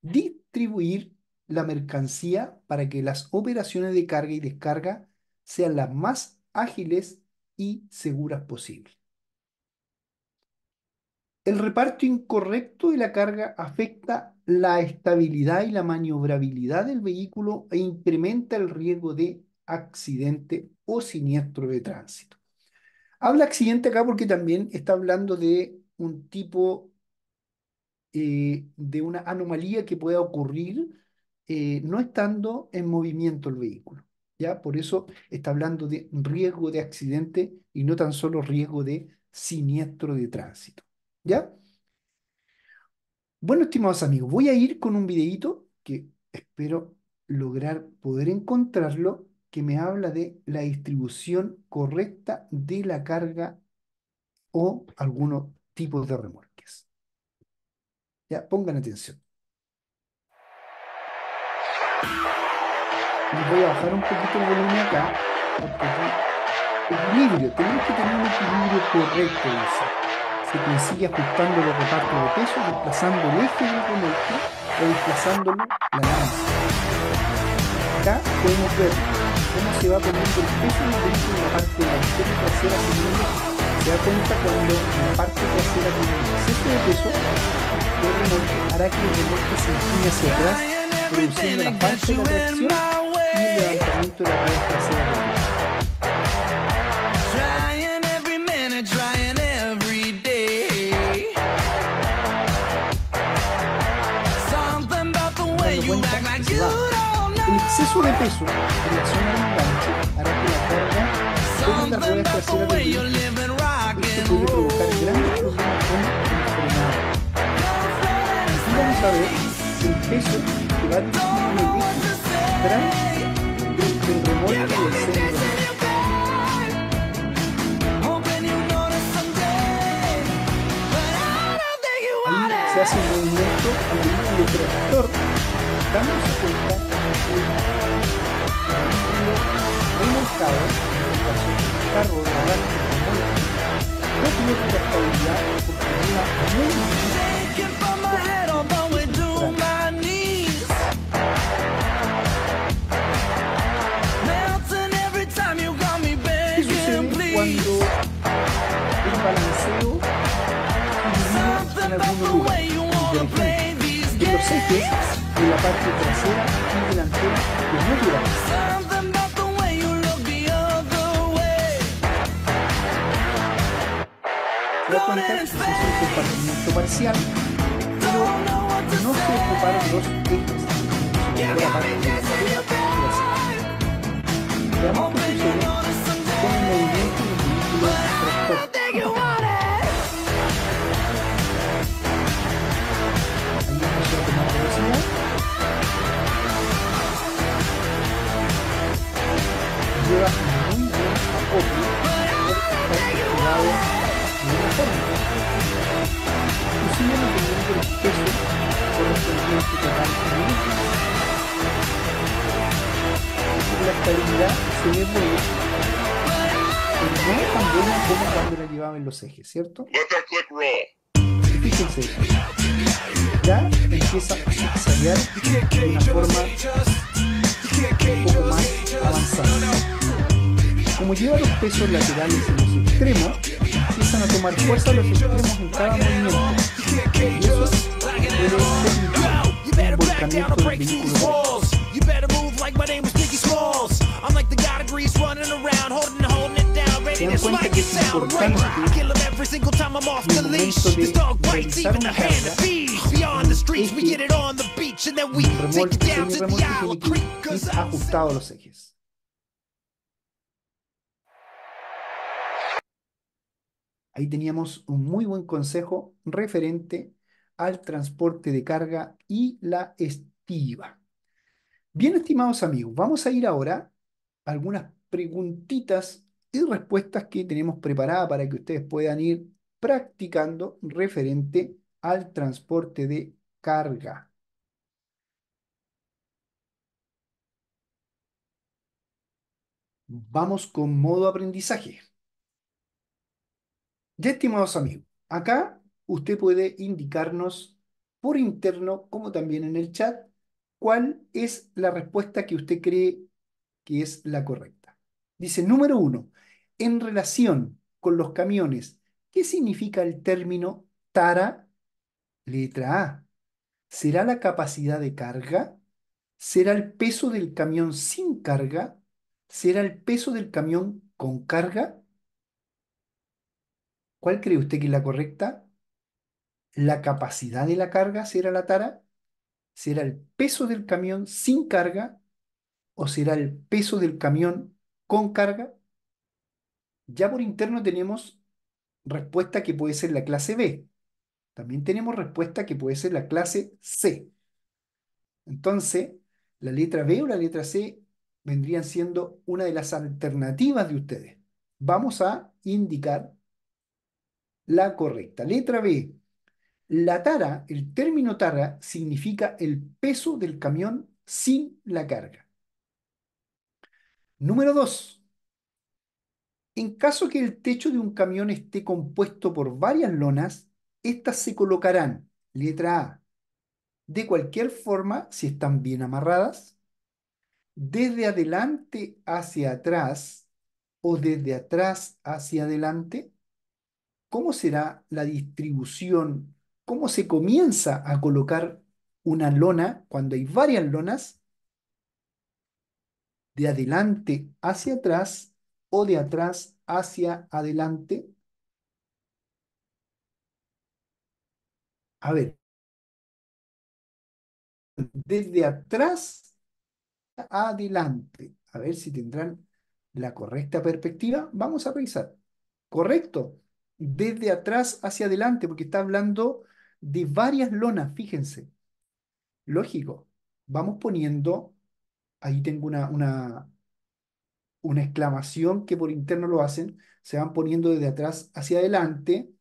Distribuir la mercancía para que las operaciones de carga y descarga sean las más ágiles y seguras posibles. El reparto incorrecto de la carga afecta la estabilidad y la maniobrabilidad del vehículo e incrementa el riesgo de accidente o siniestro de tránsito. Habla accidente acá porque también está hablando de un tipo de una anomalía que pueda ocurrir no estando en movimiento el vehículo, ¿ya? Por eso está hablando de riesgo de accidente y no tan solo riesgo de siniestro de tránsito, ¿ya? Bueno, estimados amigos, voy a ir con un videíto que espero lograr poder encontrarlo, que me habla de la distribución correcta de la carga o algunos tipos de remolques. Ya, pongan atención. Les voy a bajar un poquito el volumen acá, porque equilibrio, tenemos que tener un equilibrio correcto. Se consigue ajustando los repartos de peso, desplazando el eje del remolque o desplazándolo la lanza. Acá podemos ver cómo se va poniendo el peso en la parte delantera trasera, se da cuenta cuando la parte trasera tiene un exceso de peso, el remolque hará que el remolque se incline hacia atrás, produciendo la falta de la tracción y el levantamiento de la parte trasera del remolque. El exceso de peso en la zona del gancho hará que la carga de las ruedas traseras del vehículo. Esto puede provocar grandes problemas con el frenado. Aquí vamos a ver el peso que va distribuyendo el vehículo atrás del remolque y del centro del vehículo. Ahí se hace un movimiento al vehículo tractor, dándose cuenta ¿qué sucede cuando el balanceo se en algún lugar? En los ejes de la parte trasera y delantera del motor. Se da cuenta que es un compartimiento parcial, pero no se ocuparon los ejes, sino la parte de la trasera. Veamos qué sucede con el movimiento del vehículo tractor. Ahí vamos a tomar velocidad. Lleva muy bien a poco, cuidado. Inclusive dependiendo del peso correspondiente que tenga el vehículo. Por ejemplo, la estabilidad se ve muy bien. Pero no tan buena como cuando la llevaba en los ejes, ¿cierto? Fíjense, ya empieza a zigzaguear de una forma un poco más avanzada. Como lleva los pesos laterales en los extremos, empiezan a tomar fuerza a los extremos en cada movimiento, y eso puede ser un volcamiento del vehículo. Se dan cuenta que es importante en el momento de realizar una carga, el remolque tiene que ir ajustado a los ejes. Ahí teníamos un muy buen consejo referente al transporte de carga y la estiba. Bien, estimados amigos, vamos a ir ahora a algunas preguntitas y respuestas que tenemos preparadas para que ustedes puedan ir practicando referente al transporte de carga. Vamos con modo aprendizaje. Ya, estimados amigos, acá usted puede indicarnos por interno, como también en el chat, cuál es la respuesta que usted cree que es la correcta. Dice, número 1, en relación con los camiones, ¿qué significa el término tara? Letra A. ¿Será la capacidad de carga? ¿Será el peso del camión sin carga? ¿Será el peso del camión con carga? ¿Cuál cree usted que es la correcta? ¿La capacidad de la carga, si era la tara? ¿Si era el peso del camión sin carga? ¿O si era el peso del camión con carga? Ya por interno tenemos respuesta que puede ser la clase B. También tenemos respuesta que puede ser la clase C. Entonces, la letra B o la letra C vendrían siendo una de las alternativas de ustedes. Vamos a indicar la correcta. Letra B. La tara, el término tara, significa el peso del camión sin la carga. Número 2. En caso que el techo de un camión esté compuesto por varias lonas, estas se colocarán, letra A, de cualquier forma si están bien amarradas, desde adelante hacia atrás o desde atrás hacia adelante. ¿Cómo será la distribución? ¿Cómo se comienza a colocar una lona cuando hay varias lonas? De adelante hacia atrás o de atrás hacia adelante. A ver. Desde atrás adelante. A ver si tendrán la correcta perspectiva. Vamos a revisar. Correcto. Desde atrás hacia adelante, porque está hablando de varias lonas, fíjense. Lógico. Vamos poniendo, ahí tengo una exclamación que por interno lo hacen, se van poniendo desde atrás hacia adelante,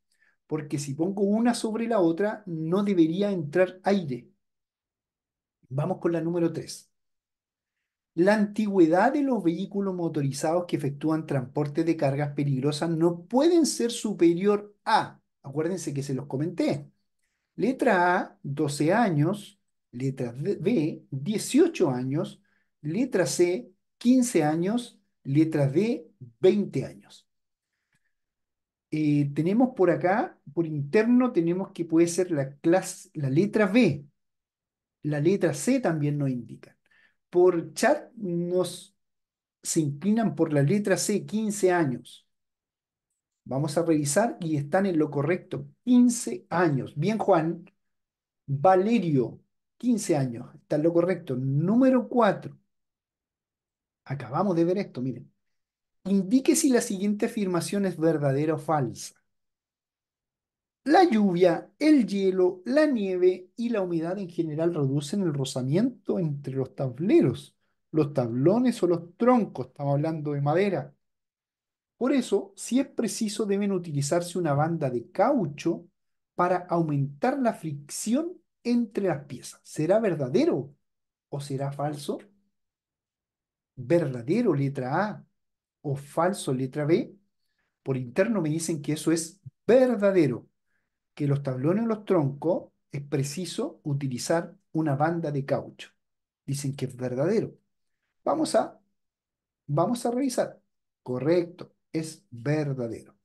porque si pongo una sobre la otra, no debería entrar aire. Vamos con la número 3. La antigüedad de los vehículos motorizados que efectúan transporte de cargas peligrosas no pueden ser superior a, acuérdense que se los comenté, letra A, 12 años, letra B, 18 años, letra C, 15 años, letra D, 20 años. Tenemos por acá, por interno, tenemos que puede ser la letra B. La letra C también nos indica. Por chat nos se inclinan por la letra C, 15 años. Vamos a revisar y están en lo correcto. 15 años. Bien, Juan Valerio, 15 años. Está en lo correcto. Número 4. Acabamos de ver esto, miren. Indique si la siguiente afirmación es verdadera o falsa. La lluvia, el hielo, la nieve y la humedad en general reducen el rozamiento entre los tableros, los tablones o los troncos, estamos hablando de madera. Por eso, si es preciso, deben utilizarse una banda de caucho para aumentar la fricción entre las piezas. ¿Será verdadero o será falso? ¿Verdadero, letra A, o falso, letra B? Por interno me dicen que eso es verdadero, que los tablones o los troncos es preciso utilizar una banda de caucho. Dicen que es verdadero. Vamos a revisar. Correcto, es verdadero.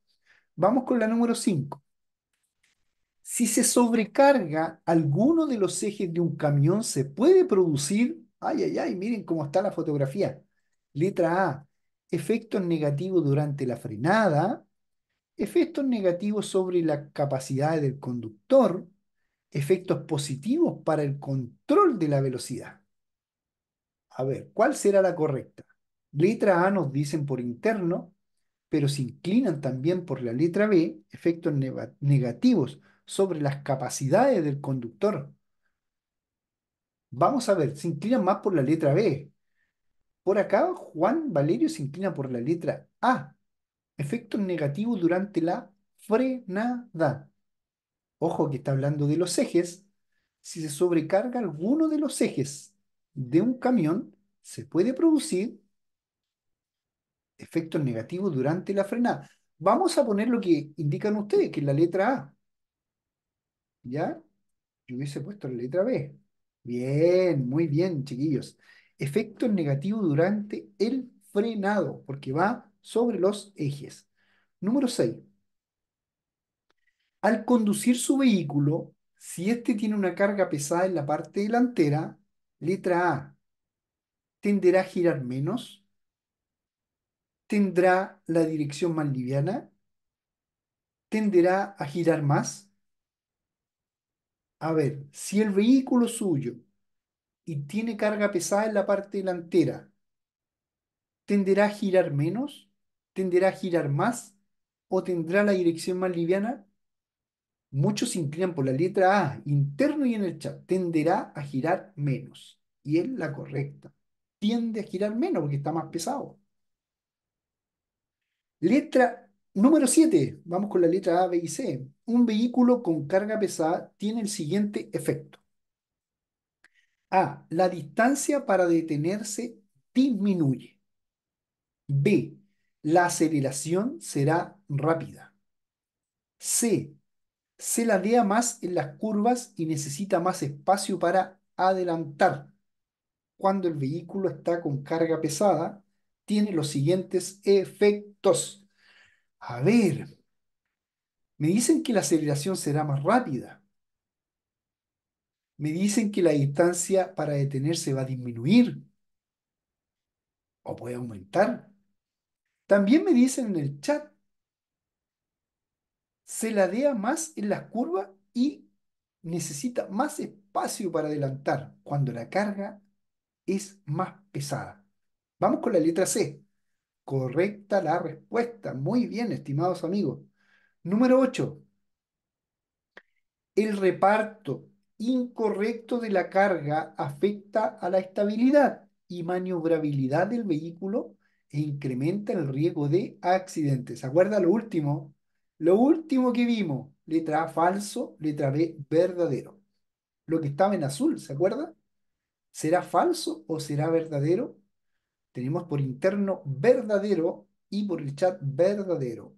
Vamos con la número 5. Si se sobrecarga alguno de los ejes de un camión, se puede producir... Ay, ay, ay, miren cómo está la fotografía. Letra A, efectos negativos durante la frenada, efectos negativos sobre la capacidad del conductor, efectos positivos para el control de la velocidad. A ver, ¿cuál será la correcta? Letra A nos dicen por interno, pero se inclinan también por la letra B, efectos negativos sobre las capacidades del conductor. Vamos a ver, se inclina más por la letra B. Por acá, Juan Valerio se inclina por la letra A. Efectos negativos durante la frenada. Ojo que está hablando de los ejes. Si se sobrecarga alguno de los ejes de un camión, se puede producir efectos negativos durante la frenada. Vamos a poner lo que indican ustedes, que es la letra A. ¿Ya? Yo hubiese puesto la letra B. Bien, muy bien, chiquillos. Efectos negativos durante el frenado, porque va sobre los ejes. Número 6. Al conducir su vehículo, si éste tiene una carga pesada en la parte delantera, letra A, tenderá a girar menos, tendrá la dirección más liviana, tenderá a girar más? A ver, si el vehículo es suyo y tiene carga pesada en la parte delantera, ¿tenderá a girar menos? ¿Tenderá a girar más? ¿O tendrá la dirección más liviana? Muchos se inclinan por la letra A, interno y en el chat. Tenderá a girar menos. Y es la correcta. Tiende a girar menos porque está más pesado. Letra número 7. Vamos con la letra A, B y C. Un vehículo con carga pesada tiene el siguiente efecto. A. La distancia para detenerse disminuye. B. La aceleración será rápida. C. Se ladea más en las curvas y necesita más espacio para adelantar. Cuando el vehículo está con carga pesada, tiene los siguientes efectos. A ver, me dicen que la aceleración será más rápida. Me dicen que la distancia para detenerse va a disminuir o puede aumentar. También me dicen en el chat, se ladea más en las curvas y necesita más espacio para adelantar cuando la carga es más pesada. Vamos con la letra C. Correcta la respuesta. Muy bien, estimados amigos. Número 8. El reparto incorrecto de la carga afecta a la estabilidad y maniobrabilidad del vehículo e incrementa el riesgo de accidentes. ¿Se acuerda lo último? Lo último que vimos, letra A falso, letra B verdadero. Lo que estaba en azul, ¿se acuerda? ¿Será falso o será verdadero? Tenemos por interno verdadero y por el chat verdadero.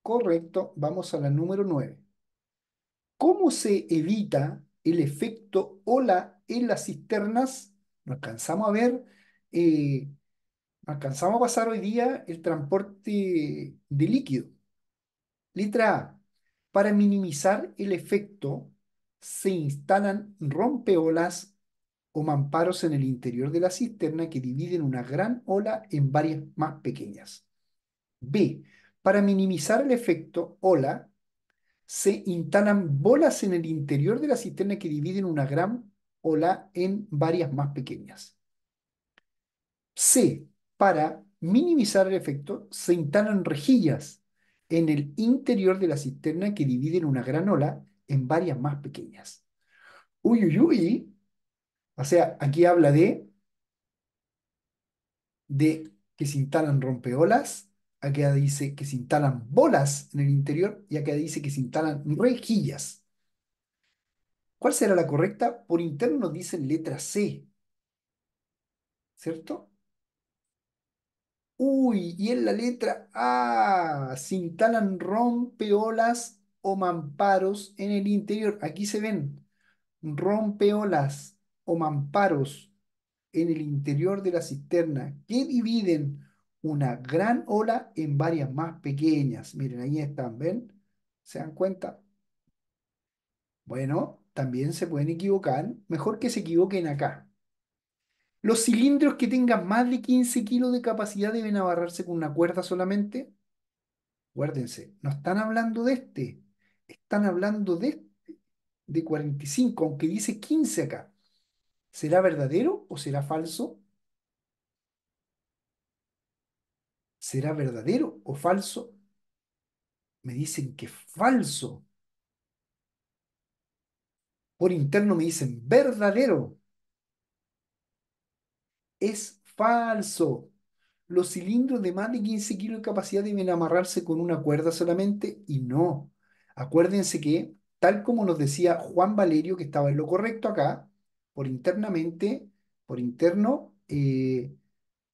Correcto, vamos a la número 9. ¿Cómo se evita el efecto ola en las cisternas? No alcanzamos a ver... alcanzamos a pasar hoy día el transporte de líquido. Letra A. Para minimizar el efecto, se instalan rompeolas o mamparos en el interior de la cisterna que dividen una gran ola en varias más pequeñas. B. Para minimizar el efecto ola, se instalan bolas en el interior de la cisterna que dividen una gran ola en varias más pequeñas. C. Para minimizar el efecto, se instalan rejillas en el interior de la cisterna que dividen una gran ola en varias más pequeñas. Uy, uy, uy. O sea, aquí habla de que se instalan rompeolas, acá dice que se instalan bolas en el interior y acá dice que se instalan rejillas. ¿Cuál será la correcta? Por interno nos dicen letra C. ¿Cierto? Uy, y en la letra A, se instalan rompeolas o mamparos en el interior. Aquí se ven rompeolas o mamparos en el interior de la cisterna que dividen una gran ola en varias más pequeñas. Miren, ahí están, ¿ven? ¿Se dan cuenta? Bueno, también se pueden equivocar. Mejor que se equivoquen acá. ¿Los cilindros que tengan más de 15 kilos de capacidad deben amarrarse con una cuerda solamente? Acuérdense, no están hablando de este. Están hablando de este, de 45, aunque dice 15 acá. ¿Será verdadero o será falso? ¿Será verdadero o falso? Me dicen que es falso. Por interno me dicen verdadero. Es falso. Los cilindros de más de 15 kilos de capacidad deben amarrarse con una cuerda solamente y no. Acuérdense que, tal como nos decía Juan Valerio, que estaba en lo correcto acá, por interno,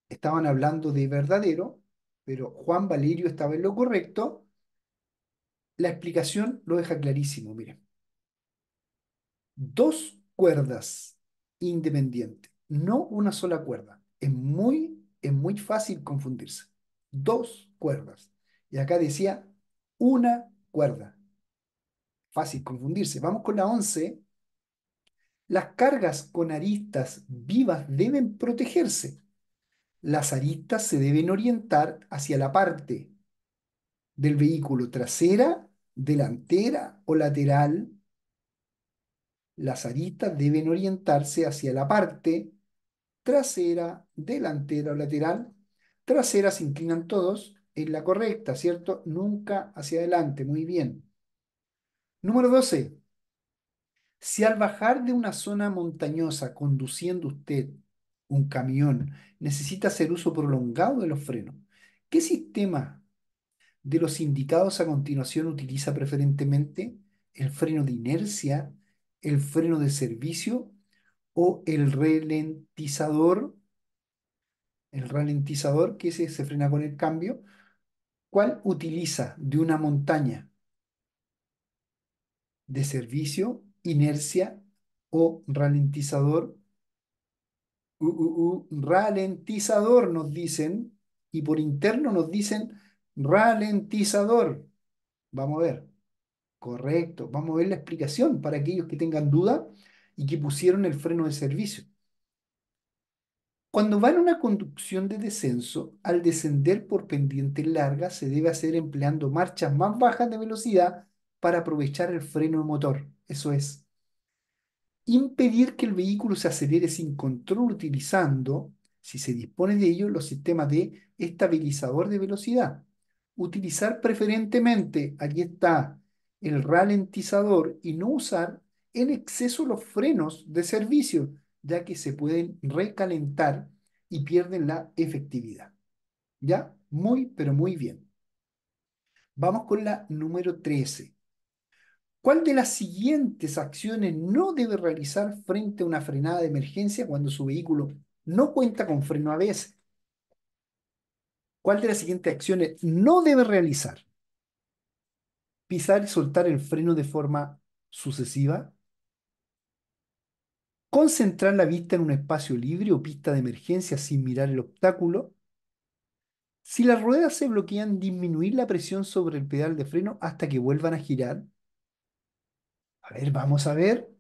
estaban hablando de verdadero, pero Juan Valerio estaba en lo correcto. La explicación lo deja clarísimo, miren. Dos cuerdas independientes. No una sola cuerda. Es muy fácil confundirse. Dos cuerdas. Y acá decía una cuerda. Fácil confundirse. Vamos con la 11. Las cargas con aristas vivas deben protegerse. Las aristas se deben orientar hacia la parte del vehículo trasera, delantera o lateral. Las aristas deben orientarse hacia la parte trasera, delantera o lateral. Trasera se inclinan todos en la correcta, ¿cierto? Nunca hacia adelante. Muy bien. Número 12. Si al bajar de una zona montañosa conduciendo usted un camión necesita hacer uso prolongado de los frenos, ¿qué sistema de los indicados a continuación utiliza preferentemente? ¿El freno de inercia, el freno de servicio o el ralentizador? El ralentizador, que se frena con el cambio. ¿Cuál utiliza de una montaña? ¿De servicio, inercia o ralentizador? Ralentizador nos dicen, y por interno nos dicen ralentizador. Vamos a ver. Correcto. Vamos a ver la explicación para aquellos que tengan duda y que pusieron el freno de servicio. Cuando va en una conducción de descenso, al descender por pendientes largas se debe hacer empleando marchas más bajas de velocidad para aprovechar el freno de motor. Eso es. Impedir que el vehículo se acelere sin control utilizando, si se dispone de ello, los sistemas de estabilizador de velocidad. Utilizar preferentemente, aquí está, el ralentizador y no usar en exceso los frenos de servicio, ya que se pueden recalentar y pierden la efectividad. ¿Ya? Muy, pero muy bien. Vamos con la número 13. ¿Cuál de las siguientes acciones no debe realizar frente a una frenada de emergencia cuando su vehículo no cuenta con freno ABS? ¿Cuál de las siguientes acciones no debe realizar? Pisar y soltar el freno de forma sucesiva. Concentrar la vista en un espacio libre o pista de emergencia sin mirar el obstáculo. Si las ruedas se bloquean, disminuir la presión sobre el pedal de freno hasta que vuelvan a girar. A ver, vamos a ver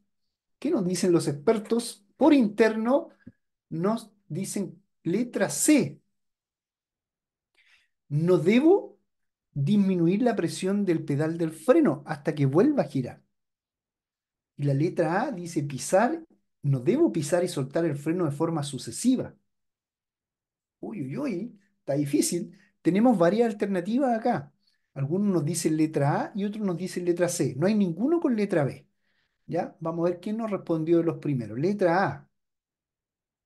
qué nos dicen los expertos. Por interno nos dicen letra C. No debo disminuir la presión del pedal del freno hasta que vuelva a girar. Y la letra A dice pisar. No debo pisar y soltar el freno de forma sucesiva. Uy, uy, uy, está difícil. Tenemos varias alternativas acá. Algunos nos dicen letra A y otros nos dicen letra C. No hay ninguno con letra B. ¿Ya? Vamos a ver quién nos respondió de los primeros. Letra A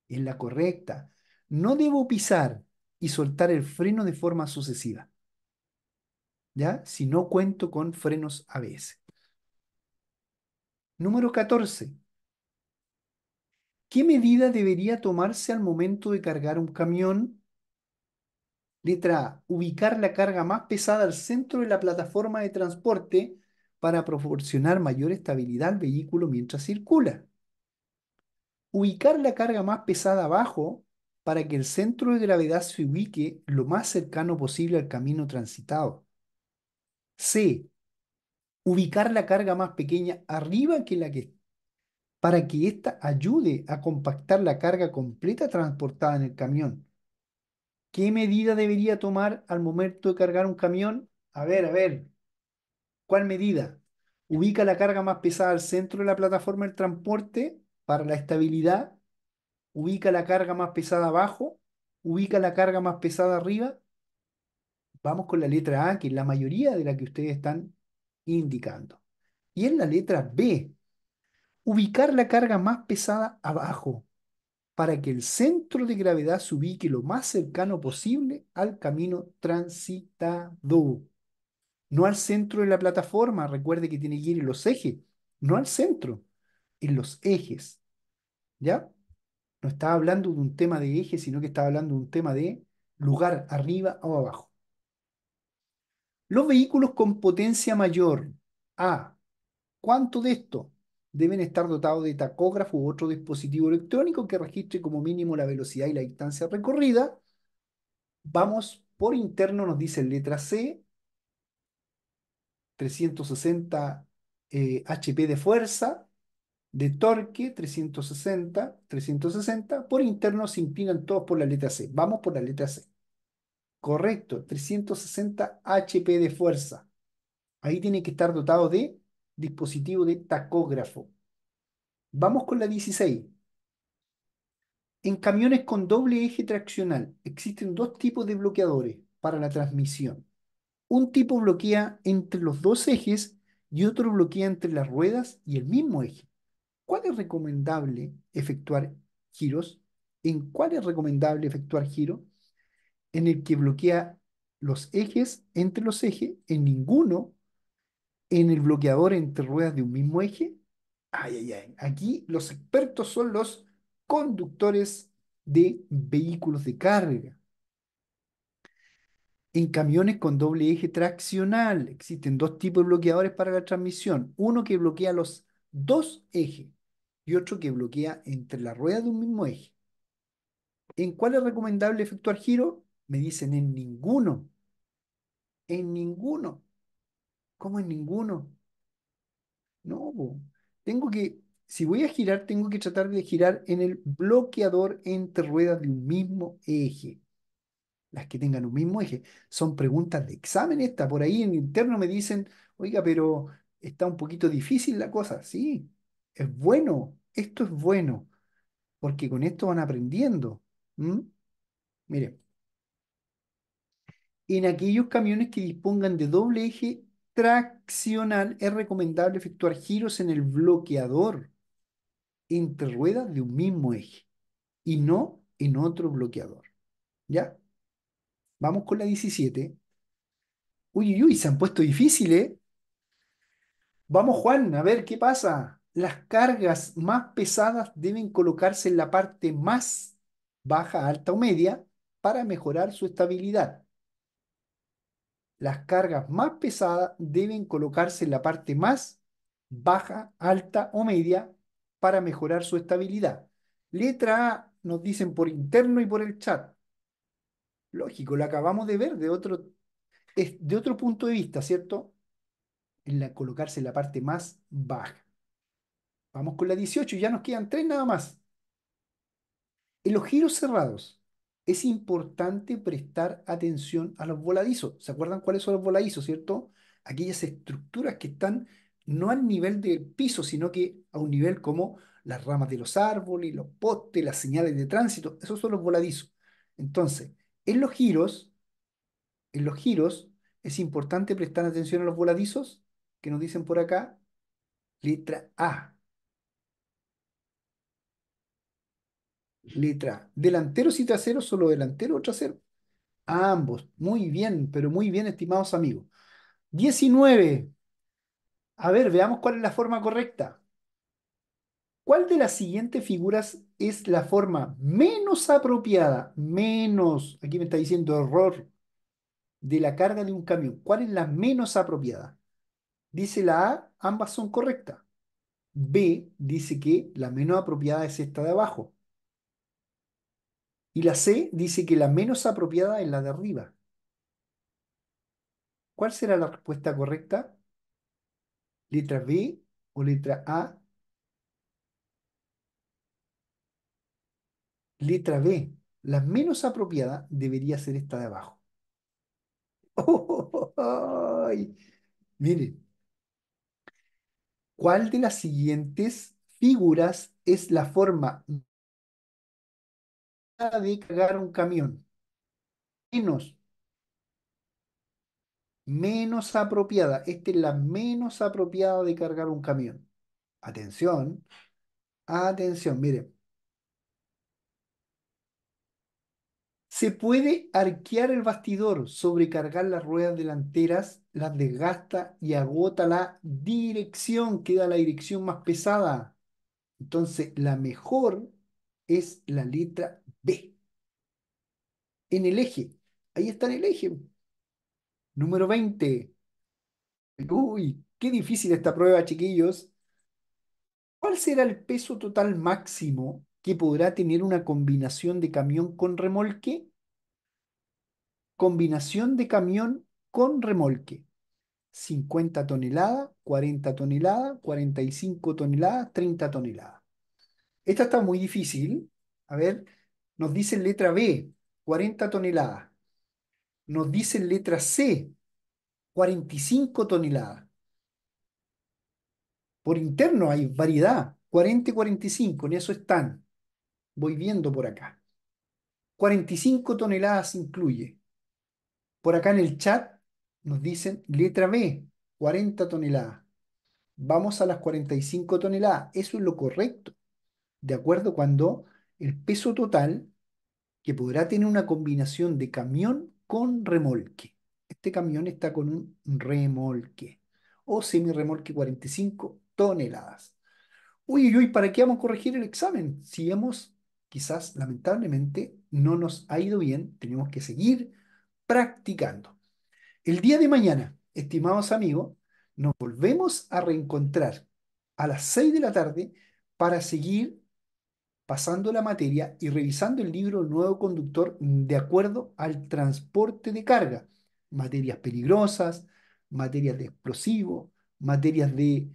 es la correcta. No debo pisar y soltar el freno de forma sucesiva, ¿ya? Si no cuento con frenos ABS. Número 14. ¿Qué medida debería tomarse al momento de cargar un camión? Letra A. Ubicar la carga más pesada al centro de la plataforma de transporte para proporcionar mayor estabilidad al vehículo mientras circula. Ubicar la carga más pesada abajo para que el centro de gravedad se ubique lo más cercano posible al camino transitado. C. Ubicar la carga más pequeña arriba que la que para que ésta ayude a compactar la carga completa transportada en el camión. ¿Qué medida debería tomar al momento de cargar un camión? A ver, ¿cuál medida? Ubica la carga más pesada al centro de la plataforma del transporte para la estabilidad, ubica la carga más pesada abajo, ubica la carga más pesada arriba. Vamos con la letra A, que es la mayoría de la que ustedes están indicando. Y en la letra B, ubicar la carga más pesada abajo, para que el centro de gravedad se ubique lo más cercano posible al camino transitado. No al centro de la plataforma, recuerde que tiene que ir en los ejes, no al centro, en los ejes. ¿Ya? No estaba hablando de un tema de eje, sino que estaba hablando de un tema de lugar arriba o abajo. Los vehículos con potencia mayor a ¿cuánto de esto? Deben estar dotados de tacógrafo u otro dispositivo electrónico que registre como mínimo la velocidad y la distancia recorrida. Vamos, por interno nos dice letra C, 360 HP de fuerza, de torque, 360, por interno se inclinan todos por la letra C. Vamos por la letra C. Correcto, 360 HP de fuerza. Ahí tiene que estar dotado de dispositivo de tacógrafo. Vamos con la 16. En camiones con doble eje traccional existen dos tipos de bloqueadores para la transmisión. Un tipo bloquea entre los dos ejes y otro bloquea entre las ruedas y el mismo eje. ¿Cuál es recomendable efectuar giros? ¿En cuál es recomendable efectuar giro? En el que bloquea los ejes entre los ejes, en ninguno, en el bloqueador entre ruedas de un mismo eje. Ay, ay, ay. Aquí los expertos son los conductores de vehículos de carga. En camiones con doble eje traccional existen dos tipos de bloqueadores para la transmisión. Uno que bloquea los dos ejes y otro que bloquea entre las ruedas de un mismo eje. ¿En cuál es recomendable efectuar giro? Me dicen en ninguno. En ninguno. ¿Cómo en ninguno? No, po. Tengo que, si voy a girar, tengo que tratar de girar en el bloqueador entre ruedas de un mismo eje. Las que tengan un mismo eje. Son preguntas de examen esta. Por ahí en interno me dicen, oiga, pero está un poquito difícil la cosa. Sí, es bueno. Esto es bueno. Porque con esto van aprendiendo. Miren. En aquellos camiones que dispongan de doble eje traccional es recomendable efectuar giros en el bloqueador entre ruedas de un mismo eje y no en otro bloqueador. ¿Ya? Vamos con la 17. Uy, uy, uy, se han puesto difíciles, ¿eh? Vamos, Juan, a ver qué pasa. Las cargas más pesadas deben colocarse en la parte más baja, alta o media para mejorar su estabilidad. Las cargas más pesadas deben colocarse en la parte más baja, alta o media para mejorar su estabilidad. Letra A nos dicen por interno y por el chat. Lógico, lo acabamos de ver de otro punto de vista, ¿cierto? Colocarse en la parte más baja. Vamos con la 18, ya nos quedan 3 nada más. En los giros cerrados es importante prestar atención a los voladizos. ¿Se acuerdan cuáles son los voladizos, cierto? Aquellas estructuras que están no al nivel del piso, sino que a un nivel como las ramas de los árboles, los postes, las señales de tránsito. Esos son los voladizos. Entonces, en los giros es importante prestar atención a los voladizos que nos dicen por acá. Letra A. Letra delanteros y traseros, solo delantero o trasero. A ambos. Muy bien, pero muy bien, estimados amigos. 19. A ver, veamos cuál es la forma correcta. ¿Cuál de las siguientes figuras es la forma menos apropiada? Menos, aquí me está diciendo error, de la carga de un camión. ¿Cuál es la menos apropiada? Dice la A, ambas son correctas. B dice que la menos apropiada es esta de abajo. Y la C dice que la menos apropiada es la de arriba. ¿Cuál será la respuesta correcta? ¿Letra B o letra A? Letra B. La menos apropiada debería ser esta de abajo. ¡Oh! Miren. ¿Cuál de las siguientes figuras es la forma de cargar un camión? Menos apropiada. Esta es la menos apropiada de cargar un camión. Atención. Atención, miren. Se puede arquear el bastidor, sobrecargar las ruedas delanteras, las desgasta y agota la dirección. Queda la dirección más pesada. Entonces, la mejor es la letra B. En el eje. Ahí está en el eje. Número 20. Uy, qué difícil esta prueba, chiquillos. ¿Cuál será el peso total máximo que podrá tener una combinación de camión con remolque? Combinación de camión con remolque. 50 toneladas, 40 toneladas, 45 toneladas, 30 toneladas. Esta está muy difícil. A ver, nos dice letra B, 40 toneladas. nos dice en letra C, 45 toneladas. Por interno hay variedad, 40 y 45, en eso están. Voy viendo por acá. 45 toneladas incluye. Por acá en el chat nos dicen letra B, 40 toneladas. Vamos a las 45 toneladas. Eso es lo correcto. De acuerdo, cuando el peso total, que podrá tener una combinación de camión con remolque. Este camión está con un remolque o semirremolque, 45 toneladas. Uy, uy, ¿para qué vamos a corregir el examen? Si hemos, quizás lamentablemente, no nos ha ido bien, tenemos que seguir practicando. El día de mañana, estimados amigos, nos volvemos a reencontrar a las 6 de la tarde para seguir pasando la materia y revisando el libro Nuevo Conductor de acuerdo al transporte de carga. Materias peligrosas, materias de explosivos, materias de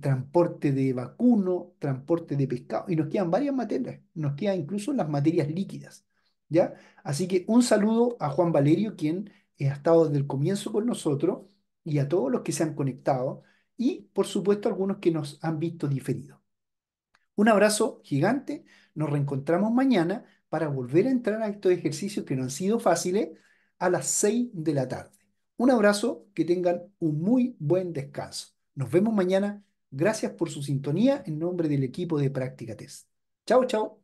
transporte de vacuno, transporte de pescado, y nos quedan varias materias, nos quedan incluso las materias líquidas, ¿ya? Así que un saludo a Juan Valerio, quien ha estado desde el comienzo con nosotros, y a todos los que se han conectado, y por supuesto algunos que nos han visto diferido. Un abrazo gigante, nos reencontramos mañana para volver a entrar a estos ejercicios que no han sido fáciles, a las 6 de la tarde. Un abrazo, que tengan un muy buen descanso. Nos vemos mañana. Gracias por su sintonía en nombre del equipo de Práctica Test. Chao, chao.